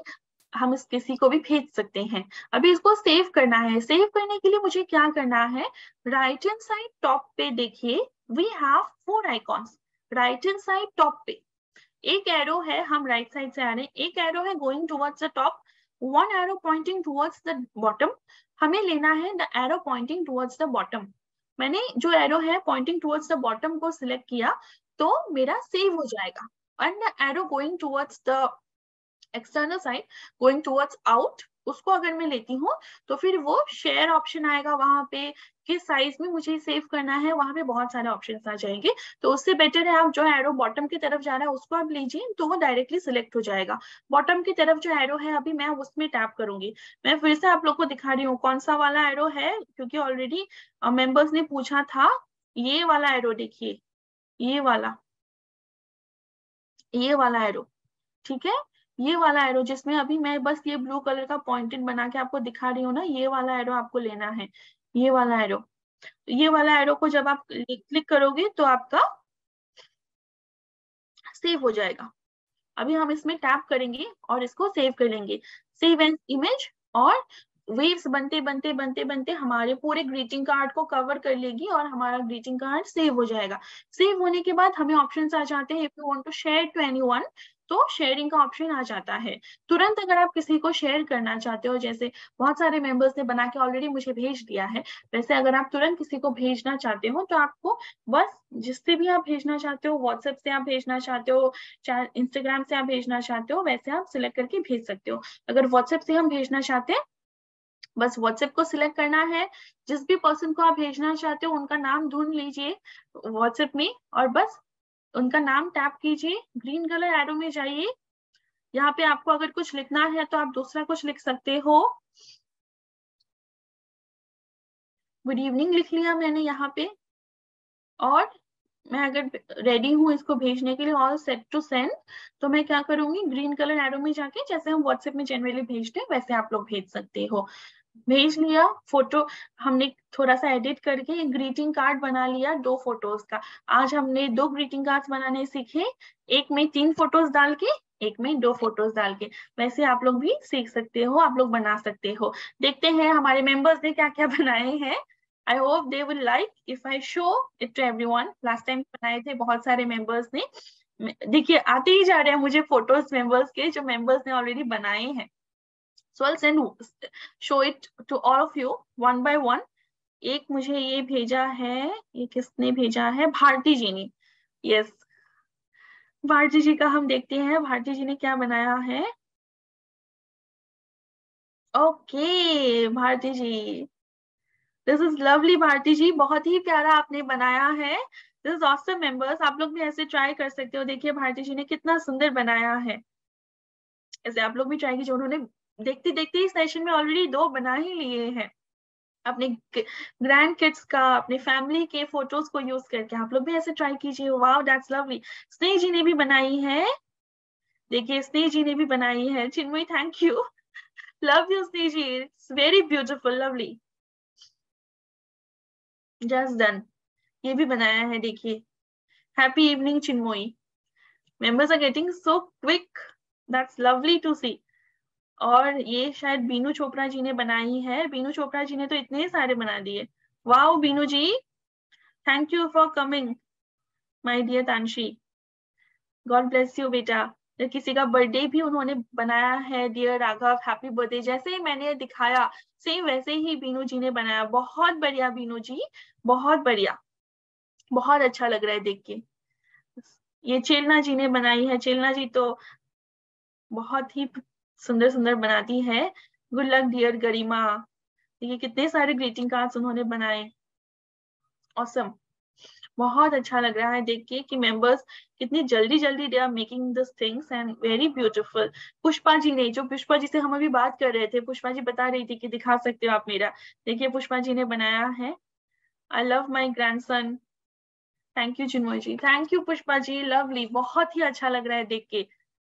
हम इस किसी को भी भेज सकते हैं। अभी इसको सेव करना है। सेव करने के लिए मुझे क्या करना है, राइट हैंड साइड टॉप पे देखिए we have 4 icons, right hand side top पे एक एरो है, हम राइट साइड से आ रहे हैं, एक एरो है going towards the top, 1 arrow pointing towards the bottom, हमें लेना है the arrow pointing towards the bottom। मैंने जो arrow है pointing towards the bottom को select किया तो मेरा save हो जाएगा। And the arrow going towards the external side, going towards out, उसको अगर मैं लेती हूँ तो फिर वो share option आएगा, वहां पे किस size में मुझे save करना है, वहां पे बहुत सारे options आ जाएंगे। तो उससे बेटर है आप जो arrow bottom की तरफ जा रहा है उसको आप लीजिए, तो वो डायरेक्टली सिलेक्ट हो जाएगा। bottom की तरफ जो arrow है अभी मैं उसमें टैप करूंगी। मैं फिर से आप लोग को दिखा रही हूँ कौन सा वाला arrow है, क्योंकि ऑलरेडी मेंबर्स ने पूछा था। ये वाला arrow देखिए, ये वाला arrow, ठीक है, ये वाला एरो जिसमें अभी मैं बस ये ब्लू कलर का पॉइंटेड बना के आपको दिखा रही हूँ ना, ये वाला एरो आपको लेना है। ये वाला एरो को जब आप क्लिक करोगे तो आपका सेव हो जाएगा। अभी हम इसमें टैप करेंगे और इसको सेव कर लेंगे, सेव एज इमेज, और वेव्स बनते बनते बनते बनते हमारे पूरे ग्रीटिंग कार्ड को कवर कर लेगी और हमारा ग्रीटिंग कार्ड सेव हो जाएगा। सेव होने के बाद हमें ऑप्शंस आ जाते हैं, if you want to share to anyone, तो शेयरिंग का ऑप्शन आ जाता है। तुरंत अगर आप किसी को शेयर करना चाहते हो, जैसे बहुत सारे मेंबर्स ने बना के ऑलरेडी मुझे भेज दिया है, वैसे अगर आप तुरंत किसी को भेजना चाहते हो तो आपको बस जिससे भी आप भेजना चाहते हो, व्हाट्सएप से आप भेजना चाहते हो, चाहे इंस्टाग्राम से आप भेजना चाहते हो, वैसे आप सिलेक्ट करके भेज सकते हो। अगर व्हाट्सएप से हम भेजना चाहते हैं, बस व्हाट्सएप को सिलेक्ट करना है, जिस भी पर्सन को आप भेजना चाहते हो उनका नाम ढूंढ लीजिए व्हाट्सएप में और बस उनका नाम टैप कीजिए, ग्रीन कलर एरो में जाइए। यहाँ पे आपको अगर कुछ लिखना है तो आप दूसरा कुछ लिख सकते हो। गुड इवनिंग लिख लिया मैंने यहाँ पे और मैं अगर रेडी हूँ इसको भेजने के लिए, ऑल सेट टू सेंड, तो मैं क्या करूंगी, ग्रीन कलर एरो में जाके जैसे हम व्हाट्सएप में जनरली भेजते हैं वैसे आप लोग भेज सकते हो। भेज लिया, फोटो हमने थोड़ा सा एडिट करके ग्रीटिंग कार्ड बना लिया 2 फोटोज का। आज हमने 2 ग्रीटिंग कार्ड्स बनाने सीखे, एक में 3 फोटोज डाल के, एक में 2 फोटोज डाल के। वैसे आप लोग भी सीख सकते हो, आप लोग बना सकते हो। देखते हैं हमारे मेंबर्स ने क्या क्या बनाए हैं। I hope they will like if I show it to everyone. Last time बनाए थे बहुत सारे मेंबर्स ने, देखिए आते ही जा रहे हैं मुझे फोटोज मेंबर्स के जो मेंबर्स ने ऑलरेडी बनाए हैं। So I'll show it to all of you one by one. एक मुझे ये भेजा है, ये किसने भेजा है, भारती जी ने। Yes, भारती जी का हम देखते हैं भारती जी ने क्या बनाया है। Okay, Bharti ji, this is lovely Bharti ji, बहुत ही प्यारा आपने बनाया है। This is awesome members, आप लोग भी ऐसे ट्राई कर सकते हो। देखिए भारती जी ने कितना सुंदर बनाया है, ऐसे आप लोग भी ट्राई कीजिए। उन्होंने देखते देखते इस सेशन में ऑलरेडी 2 बना ही लिए हैं, अपने ग्रैंड किड्स का, अपने फैमिली के फोटोज को यूज करके। आप लोग भी ऐसे ट्राई कीजिए। Wow that's lovely. Sneh ji ने भी बनाई है, देखिए स्नेह जी ने भी बनाई है। Chinmay thank you, love you Sneh ji, it's very beautiful, lovely, just done. ये भी बनाया है, देखिए happy evening Chinmay. Members are getting so quick, that's lovely to see. और ये शायद बीनू चोपड़ा जी ने बनाई है। बीनू चोपड़ा जी ने तो इतने सारे बना दिए। Wow Binu ji, thank you for coming my dear Tanshi, God bless you बेटा। किसी का बर्थडे भी उन्होंने बनाया है, डियर राघव हैप्पी बर्थडे। जैसे ही मैंने दिखाया सेम वैसे ही बीनू जी ने बनाया। बहुत बढ़िया बीनू जी, बहुत बढ़िया, बहुत अच्छा लग रहा है देख के। ये चेलना जी ने बनाई है, चेलना जी तो बहुत ही सुंदर सुंदर बनाती है। Good luck dear Garima. देखिए कितने सारे ग्रीटिंग कार्ड्स उन्होंने बनाए, ऑसम, बहुत अच्छा लग रहा है देख के कि मेंबर्स कितनी जल्दी जल्दी they are making this things and very beautiful. Pushpa ji ने, जो पुष्पा जी से हम अभी बात कर रहे थे, पुष्पा जी बता रही थी कि दिखा सकते हो आप मेरा, देखिए पुष्पा जी ने बनाया है I love my grandson. Thank you Chinmay ji, thank you Pushpa ji, lovely, बहुत ही अच्छा लग रहा है देख के,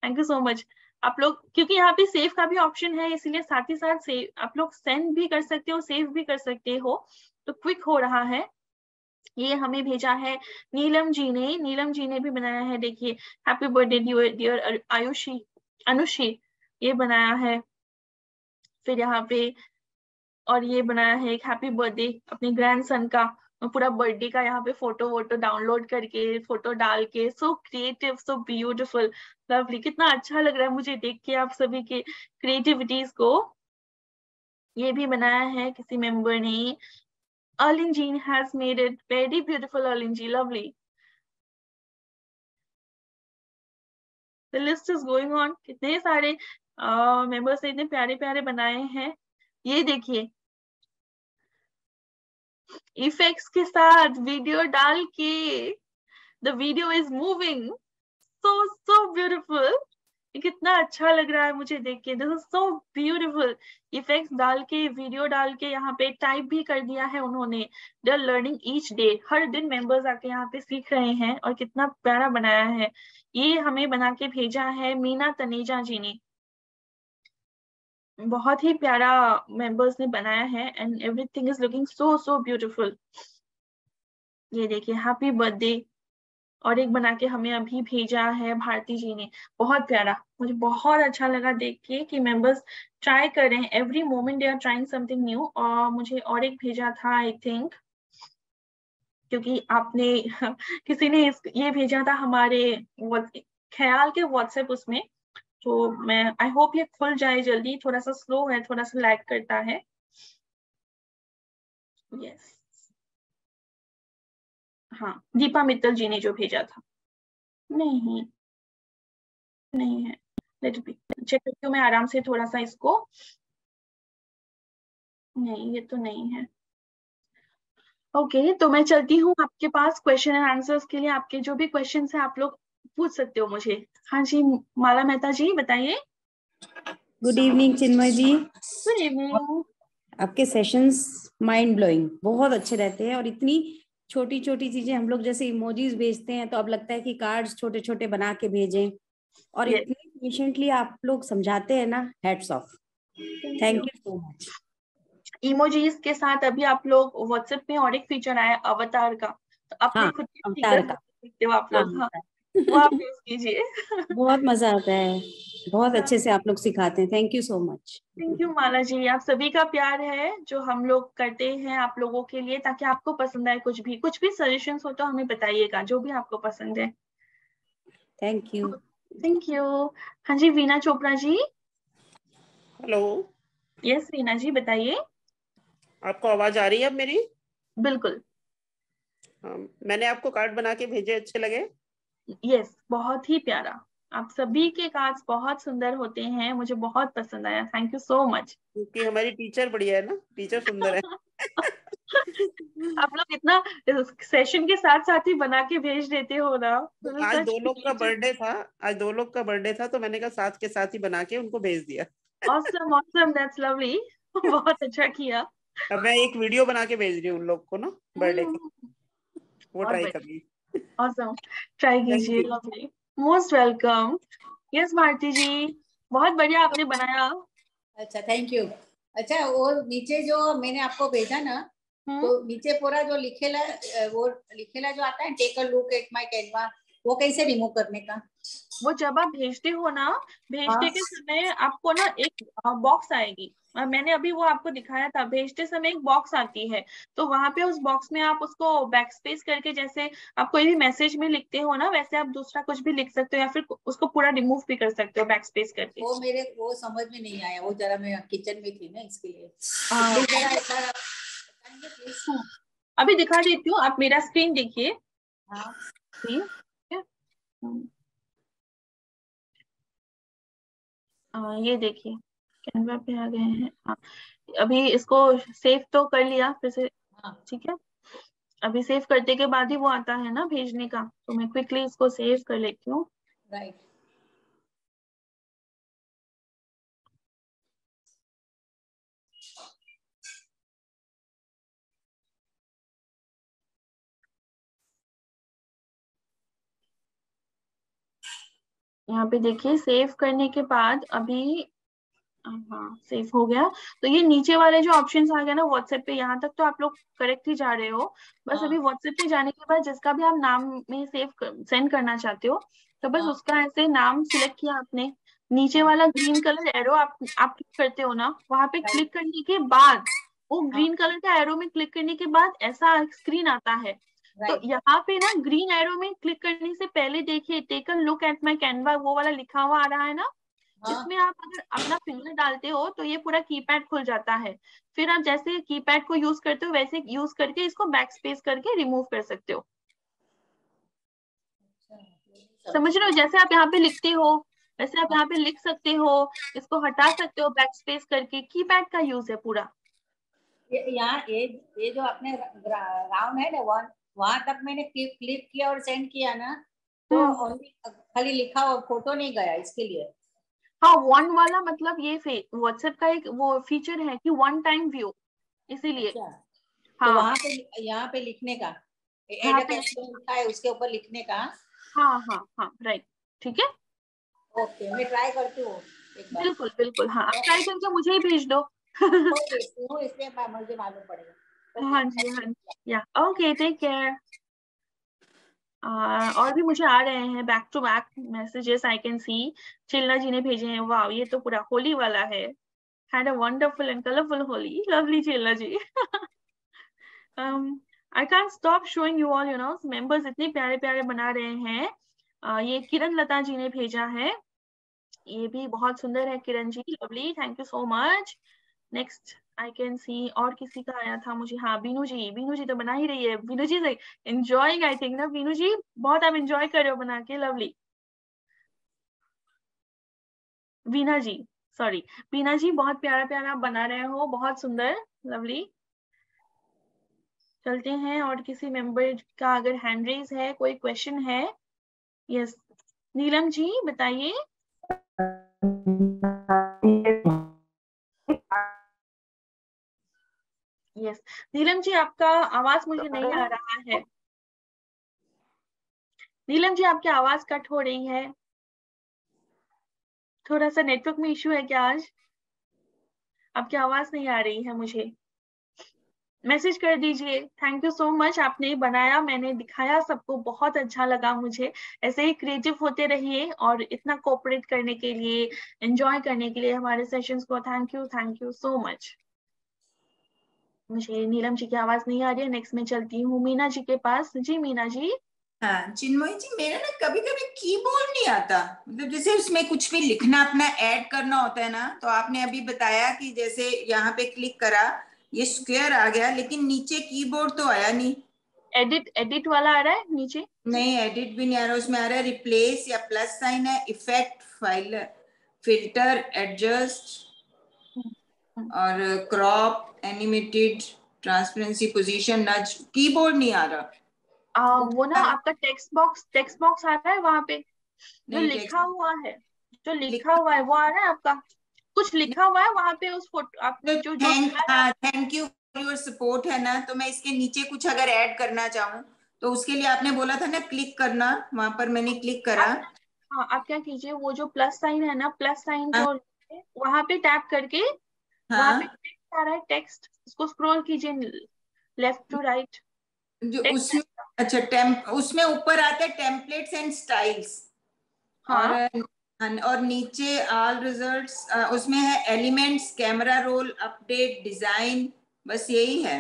थैंक यू सो मच। आप लोग क्योंकि यहाँ पे सेव का भी ऑप्शन है इसलिए साथ ही साथ आप लोग सेंड भी कर सकते हो, सेव भी कर सकते हो, तो क्विक हो रहा है। ये हमें भेजा है नीलम जी ने, नीलम जी ने भी बनाया है। देखिए happy birthday dear Ayushi, Anushi, ये बनाया है। फिर यहाँ पे और ये बनाया है एक हैप्पी बर्थडे अपने ग्रैंडसन का, पूरा बर्थडे का यहाँ पे फोटो वोटो डाउनलोड करके, फोटो डाल के। So creative, so beautiful, lovely. कितना अच्छा लग रहा है मुझे देख के आप सभी के क्रिएटिविटीज को। ये भी बनाया है किसी मेंबर ने। Arlene ji has made it very beautiful, Arlene ji, lovely. The list is going on. कितने सारे मेंबर्स ने इतने प्यारे प्यारे बनाए हैं। ये देखिए इफेक्ट्स के साथ वीडियो डाल के, the video is moving, so so beautiful. कितना अच्छा लग रहा है मुझे देख के, this is so beautiful. Effects डाल के, वीडियो डाल के, यहाँ पे टाइप भी कर दिया है उन्होंने, they are learning each day. हर दिन मेंबर्स आके यहाँ पे सीख रहे हैं और कितना प्यारा बनाया है। ये हमें बना के भेजा है मीना तनेजा जी ने, बहुत ही प्यारा मेंबर्स ने बनाया है and everything is looking so so beautiful. ये देखिए हैप्पी बर्थडे। और एक बना के हमें अभी भेजा है भारती जी ने, बहुत प्यारा, मुझे बहुत अच्छा लगा देख के कि मेंबर्स ट्राई कर रहे हैं, every moment they are trying something new. और मुझे और एक भेजा था आई थिंक, क्योंकि आपने किसी ने ये भेजा था हमारे ख्याल के व्हाट्सएप उसमें, तो मैं आई होप ये खुल जाए जल्दी, थोड़ा सा स्लो है, थोड़ा सा लैग करता है। यस हाँ, दीपा मित्तल जी ने जो भेजा था, नहीं नहीं है, लेट बी चेक करती हूँ मैं आराम से थोड़ा सा इसको। नहीं ये तो नहीं है। ओके तो मैं चलती हूँ आपके पास क्वेश्चन एंड आंसर्स के लिए। आपके जो भी क्वेश्चन है आप लोग पूछ सकते हो मुझे। हाँ जी माला मेहता जी बताइए। Good evening Chinmay ji. Good evening. आपके सेशंस माइंड ब्लोइंग, बहुत अच्छे रहते हैं और इतनी छोटी छोटी चीजें, हम लोग जैसे इमोजीज भेजते हैं तो अब लगता है कि कार्ड्स छोटे छोटे बना के भेजें, और इतनी पेशेंटली आप लोग समझाते हैं ना, hats off, thank you so much. Emojis के साथ अभी आप लोग व्हाट्सएप में और एक फीचर आया अवतार का, तो आप हाँ, खुद देखते हो आप लोग, हाँ, वो आप यूज कीजिए। बहुत मजा आता है, बहुत अच्छे से आप लोग सिखाते हैं, thank you so much. Thank you Mala ji, आप सभी का प्यार है जो हम लोग करते हैं आप लोगों के लिए, ताकि आपको पसंद आए। कुछ भी सजेशंस हो तो हमें बताइएगा, जो भी आपको पसंद है। Thank you, thank you. हाँ जी वीना चोपड़ा जी। हेलो। यस वीना जी बताइए। आपको आवाज आ रही है अब मेरी? बिल्कुल। मैंने आपको कार्ड बना के भेजे, अच्छे लगे? यस, बहुत ही प्यारा। आप सभी के कार्ड्स बहुत सुंदर होते हैं, मुझे बहुत पसंद आया, थैंक यू सो मच। क्योंकि हमारी टीचर बढ़िया है ना, टीचर सुंदर है। आप लोग इतना सेशन के साथ साथ ही बना के भेज देते हो ना। आज दो लोग का बर्थडे था, आज दो लोग का बर्थडे था, तो मैंने कहा साथ के साथ ही बना के उनको भेज दिया। ऑसम ऑसम, दैट्स लवली, बहुत अच्छा किया। अब मैं एक वीडियो बना के भेज रही हूँ उन लोग को ना बर्थडे का, वो ट्राई करिए। Awesome. ट्राई कीजिए। Most welcome. Yes Bharti ji बहुत बढ़िया आपने बनाया। अच्छा थैंक यू। अच्छा वो नीचे जो मैंने आपको भेजा ना, तो नीचे पूरा जो लिखेला, वो लिखेला जो आता है take a look at my Canva, वो कैसे रिमूव करने का? वो जब आप भेजते हो ना, भेजते के समय आपको ना एक बॉक्स आएगी, मैंने अभी वो आपको दिखाया था, भेजते समय एक बॉक्स आती है, तो वहां पे उस बॉक्स में आप उसको बैक स्पेस करके, जैसे आप कोई भी मैसेज में लिखते हो ना, वैसे आप दूसरा कुछ भी लिख सकते हो, या फिर उसको पूरा रिमूव भी कर सकते हो बैक स्पेस करके। वो मेरे वो समझ में नहीं आया, वो जरा मैं किचन में थी ना इसके लिए। अभी दिखा देती हूँ, आप मेरा स्क्रीन देखिए। ये देखिए कैनवा पे आ गए हैं। अभी इसको सेव तो कर लिया फिर से, ठीक है। अभी सेव करने के बाद ही वो आता है ना भेजने का, तो मैं क्विकली इसको सेव कर लेती हूँ। राइट, यहाँ पे देखिए सेव करने के बाद अभी हाँ सेफ हो गया। तो ये नीचे वाले जो ऑप्शंस आ गए ना व्हाट्सएप पे, यहाँ तक तो आप लोग करेक्ट ही जा रहे हो, बस अभी व्हाट्सएप पे जाने के बाद जिसका भी आप नाम में सेव सेंड करना चाहते हो, तो बस उसका ऐसे नाम सिलेक्ट किया आपने, नीचे वाला ग्रीन कलर एरो आप क्लिक करते हो ना, वहां पे क्लिक करने के बाद वो ग्रीन कलर का एरो में क्लिक करने के बाद ऐसा स्क्रीन आता है। तो यहाँ पे ना ग्रीन एरो में क्लिक करने से पहले देखिए take a look at my Canva, वो वाला लिखा हुआ आ रहा है ना, जिसमें आप अगर अपना फिंगर डालते हो तो ये पूरा कीपैड खुल जाता है। फिर आप जैसे कीपैड को यूज करते हो वैसे यूज करके इसको बैकस्पेस करके रिमूव कर सकते हो। समझ रहे हो? जैसे आप यहाँ पे लिखते हो वैसे आप यहाँ पे लिख सकते हो, इसको हटा सकते हो बैकस्पेस करके, कीपैड का यूज है पूरा। यहाँ ये जो आपने राउंड है ना वहां तक मैंने क्लिक किया और सेंड किया ना, तो खाली लिखा और फोटो नहीं गया इसके लिए। हाँ वन वाला मतलब ये व्हाट्सएप का एक वो फीचर है कि वन टाइम व्यू, इसीलिए हाँ तो वहाँ पे यहाँ पे लिखने का है, उसके ऊपर लिखने का। हाँ हाँ हाँ राइट, ठीक है ओके, मैं ट्राई करती हूँ। बिल्कुल बिल्कुल हाँ, आप ट्राई करके मुझे ही भेज दो, इसलिए मुझे मालूम पड़ेगा। हाँ जी हाँ या ओके टेक केयर। और भी मुझे आ रहे हैं back to back messages, I can see. Chilla ji ने भेजे हैं, वाह ये तो पूरा होली वाला है, had a wonderful and colourful Holi, lovely Chilla ji. I can stop showing you all, you know members इतने प्यारे प्यारे बना रहे हैं। ये किरण लता जी ने भेजा है, ये भी बहुत सुंदर है Kiran ji, lovely, thank you so much. Next I can see और किसी का आया था मुझे, हाँ बीनू जी, बीनू जी तो बना ही रही है, Binu ji enjoying I think ना, बीनू जी बहुत आप एंजॉय कर रहे हो बना के, लवली। वीना जी, सॉरी बीना जी, बहुत प्यारा प्यारा आप बना रहे हो, बहुत सुंदर, लवली। चलते हैं और किसी मेंबर का अगर हैंड रेज है, कोई क्वेश्चन है। यस नीलम जी बताइए। यस नीलम जी आपका आवाज मुझे नहीं आ रहा है, नीलम जी आपकी आवाज कट हो रही है, थोड़ा सा नेटवर्क में इश्यू है क्या आज? आपकी आवाज नहीं आ रही है मुझे, मैसेज कर दीजिए। थैंक यू सो मच, आपने बनाया, मैंने दिखाया सबको, बहुत अच्छा लगा मुझे। ऐसे ही क्रिएटिव होते रहिए और इतना कोऑपरेट करने के लिए, एंजॉय करने के लिए हमारे सेशंस को, थैंक यू सो मच। मुझे नीलम जी की आवाज नहीं आ रही है। नेक्स्ट में चलती हूँ मीना जी के पास। जी मीना जी। हाँ चिन्मय जी, मेरा ना कभी कभी कीबोर्ड नहीं आता, मतलब जैसे उसमें कुछ भी लिखना अपना ऐड करना होता है ना, तो आपने अभी बताया कि जैसे यहाँ पे क्लिक करा ये स्क्वायर आ गया, लेकिन नीचे कीबोर्ड तो आया नहीं। एडिट वाला आ रहा है नीचे? नहीं एडिट भी नहीं आ रहा, उसमें आ रहा है रिप्लेस या प्लस साइन है, इफेक्ट, फाइल, फिल्टर, एडजस्ट और crop, animated, transparency, position, nudge, keyboard नहीं आ रहा। वो ना आपका टेक्स्ट बॉक्स आ रहा है, वहाँ पे जो लिखा हुआ है, वो आ रहा है आपका, कुछ लिखा हुआ है वहाँ पे उस फोटो आपने जो thank you for your support है ना, तो मैं इसके नीचे कुछ अगर ऐड करना चाहूँ तो उसके लिए आपने बोला था ना क्लिक करना, वहाँ पर मैंने क्लिक करा। हाँ आप क्या कीजिए, वो जो प्लस साइन है ना, प्लस साइन जो वहाँ पे टैप करके वहाँ पे टेक्स्ट आ रहा है, टेक्स्ट उसको स्क्रॉल कीजिए लेफ्ट टू राइट, जो उसमें अच्छा उसमें ऊपर आता है टेम्पलेट्स एंड स्टाइल्स, और नीचे ऑल रिजल्ट्स, उसमें है elements, camera roll, update, design, बस यही है।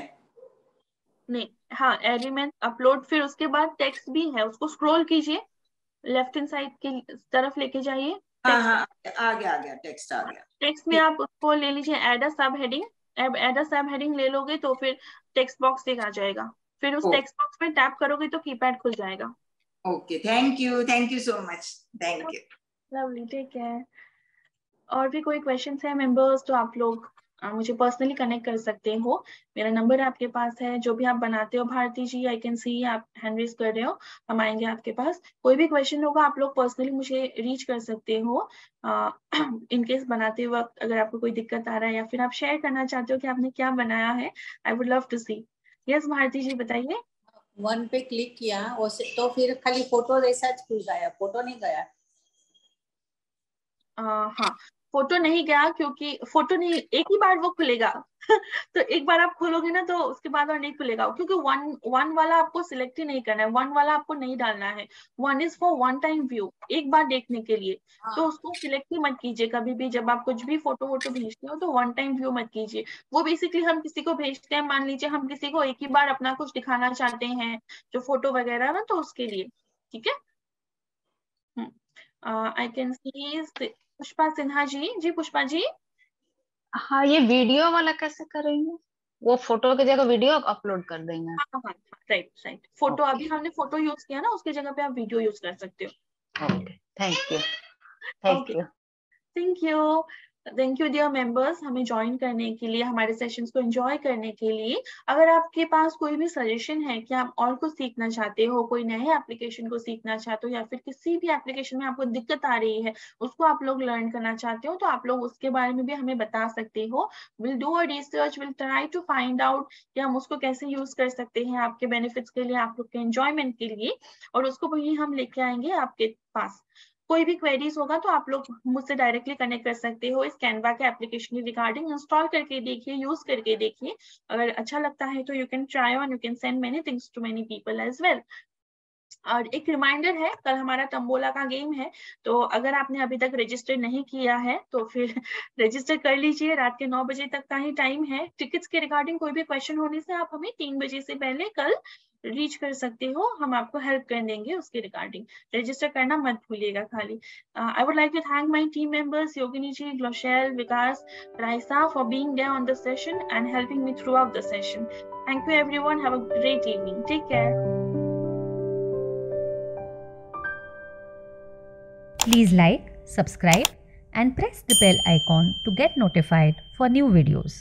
नहीं हाँ एलिमेंट, अपलोड, फिर उसके बाद टेक्स्ट भी है, उसको स्क्रॉल कीजिए लेफ्ट हैंड साइड की तरफ लेके जाइए। हाँ हाँ आ गया टेक्स्ट आ गया। टेक्स्ट में आप उसको ले लीजिए एड अ सब हेडिंग, ले लोगे तो फिर टेक्स्ट बॉक्स दिख आ जाएगा, फिर उस टेक्स्ट बॉक्स में टैप करोगे तो कीपैड खुल जाएगा। Okay thank you so much, thank you lovely, take care. और भी कोई क्वेश्चंस है मेंबर्स तो आप लोग मुझे पर्सनली कनेक्ट कर सकते हो, मेरा नंबर आपके पास है। जो भी आप बनाते हो भारती जी, आई कैन सी आप हैंड रेज कर रहे हो, हम आएंगे आपके पास। कोई भी क्वेश्चन होगा आप लोग पर्सनली मुझे रीच कर सकते हो, इनकेस बनाते वक्त अगर आपको कोई दिक्कत आ रहा है, या फिर आप शेयर करना चाहते हो कि आपने क्या बनाया है, I would love to see. Yes Bharti ji बताइए। 1 पे क्लिक किया तो फिर खाली फोटो जैसा खुल गया, फोटो नहीं गया। हाँ फोटो नहीं गया क्योंकि फोटो नहीं, एक ही बार वो खुलेगा तो एक बार आप खोलोगे ना तो उसके बाद और नहीं खुलेगा, क्योंकि 1 वाला आपको सिलेक्ट ही नहीं करना है, 1 वाला आपको नहीं डालना है, 1 इज फॉर 1 टाइम व्यू, एक बार देखने के लिए। हाँ। तो उसको सिलेक्ट ही मत कीजिए कभी भी, जब आप कुछ भी फोटो वोटो भेजते हो तो 1 टाइम व्यू मत कीजिए। वो बेसिकली हम किसी को भेजते हैं, मान लीजिए हम किसी को एक ही बार अपना कुछ दिखाना चाहते हैं जो फोटो वगैरह ना, तो उसके लिए ठीक है। I can see Pushpa Sinha ji. जी पुष्पा जी। हाँ ये वीडियो वाला कैसे करेंगे? वो फोटो की जगह वीडियो अपलोड कर देंगे। हाँ हाँ राइट राइट, फोटो अभी हमने फोटो यूज किया ना, उसकी जगह पे आप वीडियो यूज कर सकते हो। Thank you thank you dear members, हमें ज्वाइन करने के लिए, हमारे सेशंस को एंजॉय करने के लिए। अगर आपके पास कोई भी सजेशन है कि आप और कुछ सीखना चाहते हो, कोई नए एप्लीकेशन को सीखना चाहते हो, या फिर किसी भी एप्लीकेशन में आपको दिक्कत आ रही है उसको आप लोग लर्न करना चाहते हो, तो आप लोग उसके बारे में भी हमें बता सकते हो। Will do a research, will try to find out कि हम उसको कैसे यूज कर सकते हैं आपके बेनिफिट्स के लिए, आप लोग के एंजॉयमेंट के लिए, और उसको वही हम लेके आएंगे आपके पास। कोई भी क्वेरीज होगा तो आप लोग मुझसे डायरेक्टली कनेक्ट कर सकते हो इस कैनवा के एप्लीकेशन के रिगार्डिंग। इंस्टॉल करके देखिए, यूज करके देखिए, अगर अच्छा लगता है तो you can try on, you can send many things to many people as well. और एक रिमाइंडर है, कल हमारा तंबोला का गेम है, तो अगर आपने अभी तक रजिस्टर नहीं किया है तो फिर रजिस्टर कर लीजिए। रात के 9 बजे तक का ही टाइम है। टिकट्स के रिगार्डिंग कोई भी क्वेश्चन होने से आप हमें 3 बजे से पहले कल रीच कर सकते हो, हम आपको हेल्प कर देंगे उसके रिगार्डिंग। रजिस्टर करना मत भूलिएगा खाली। I would like to thank my team members Yogini ji, ग्लोशेल, Vikas, Raisa for being there on the session and helping me throughout the session. Thank you everyone, have a great evening, take care. Please like, subscribe and press the bell icon to get notified for new videos.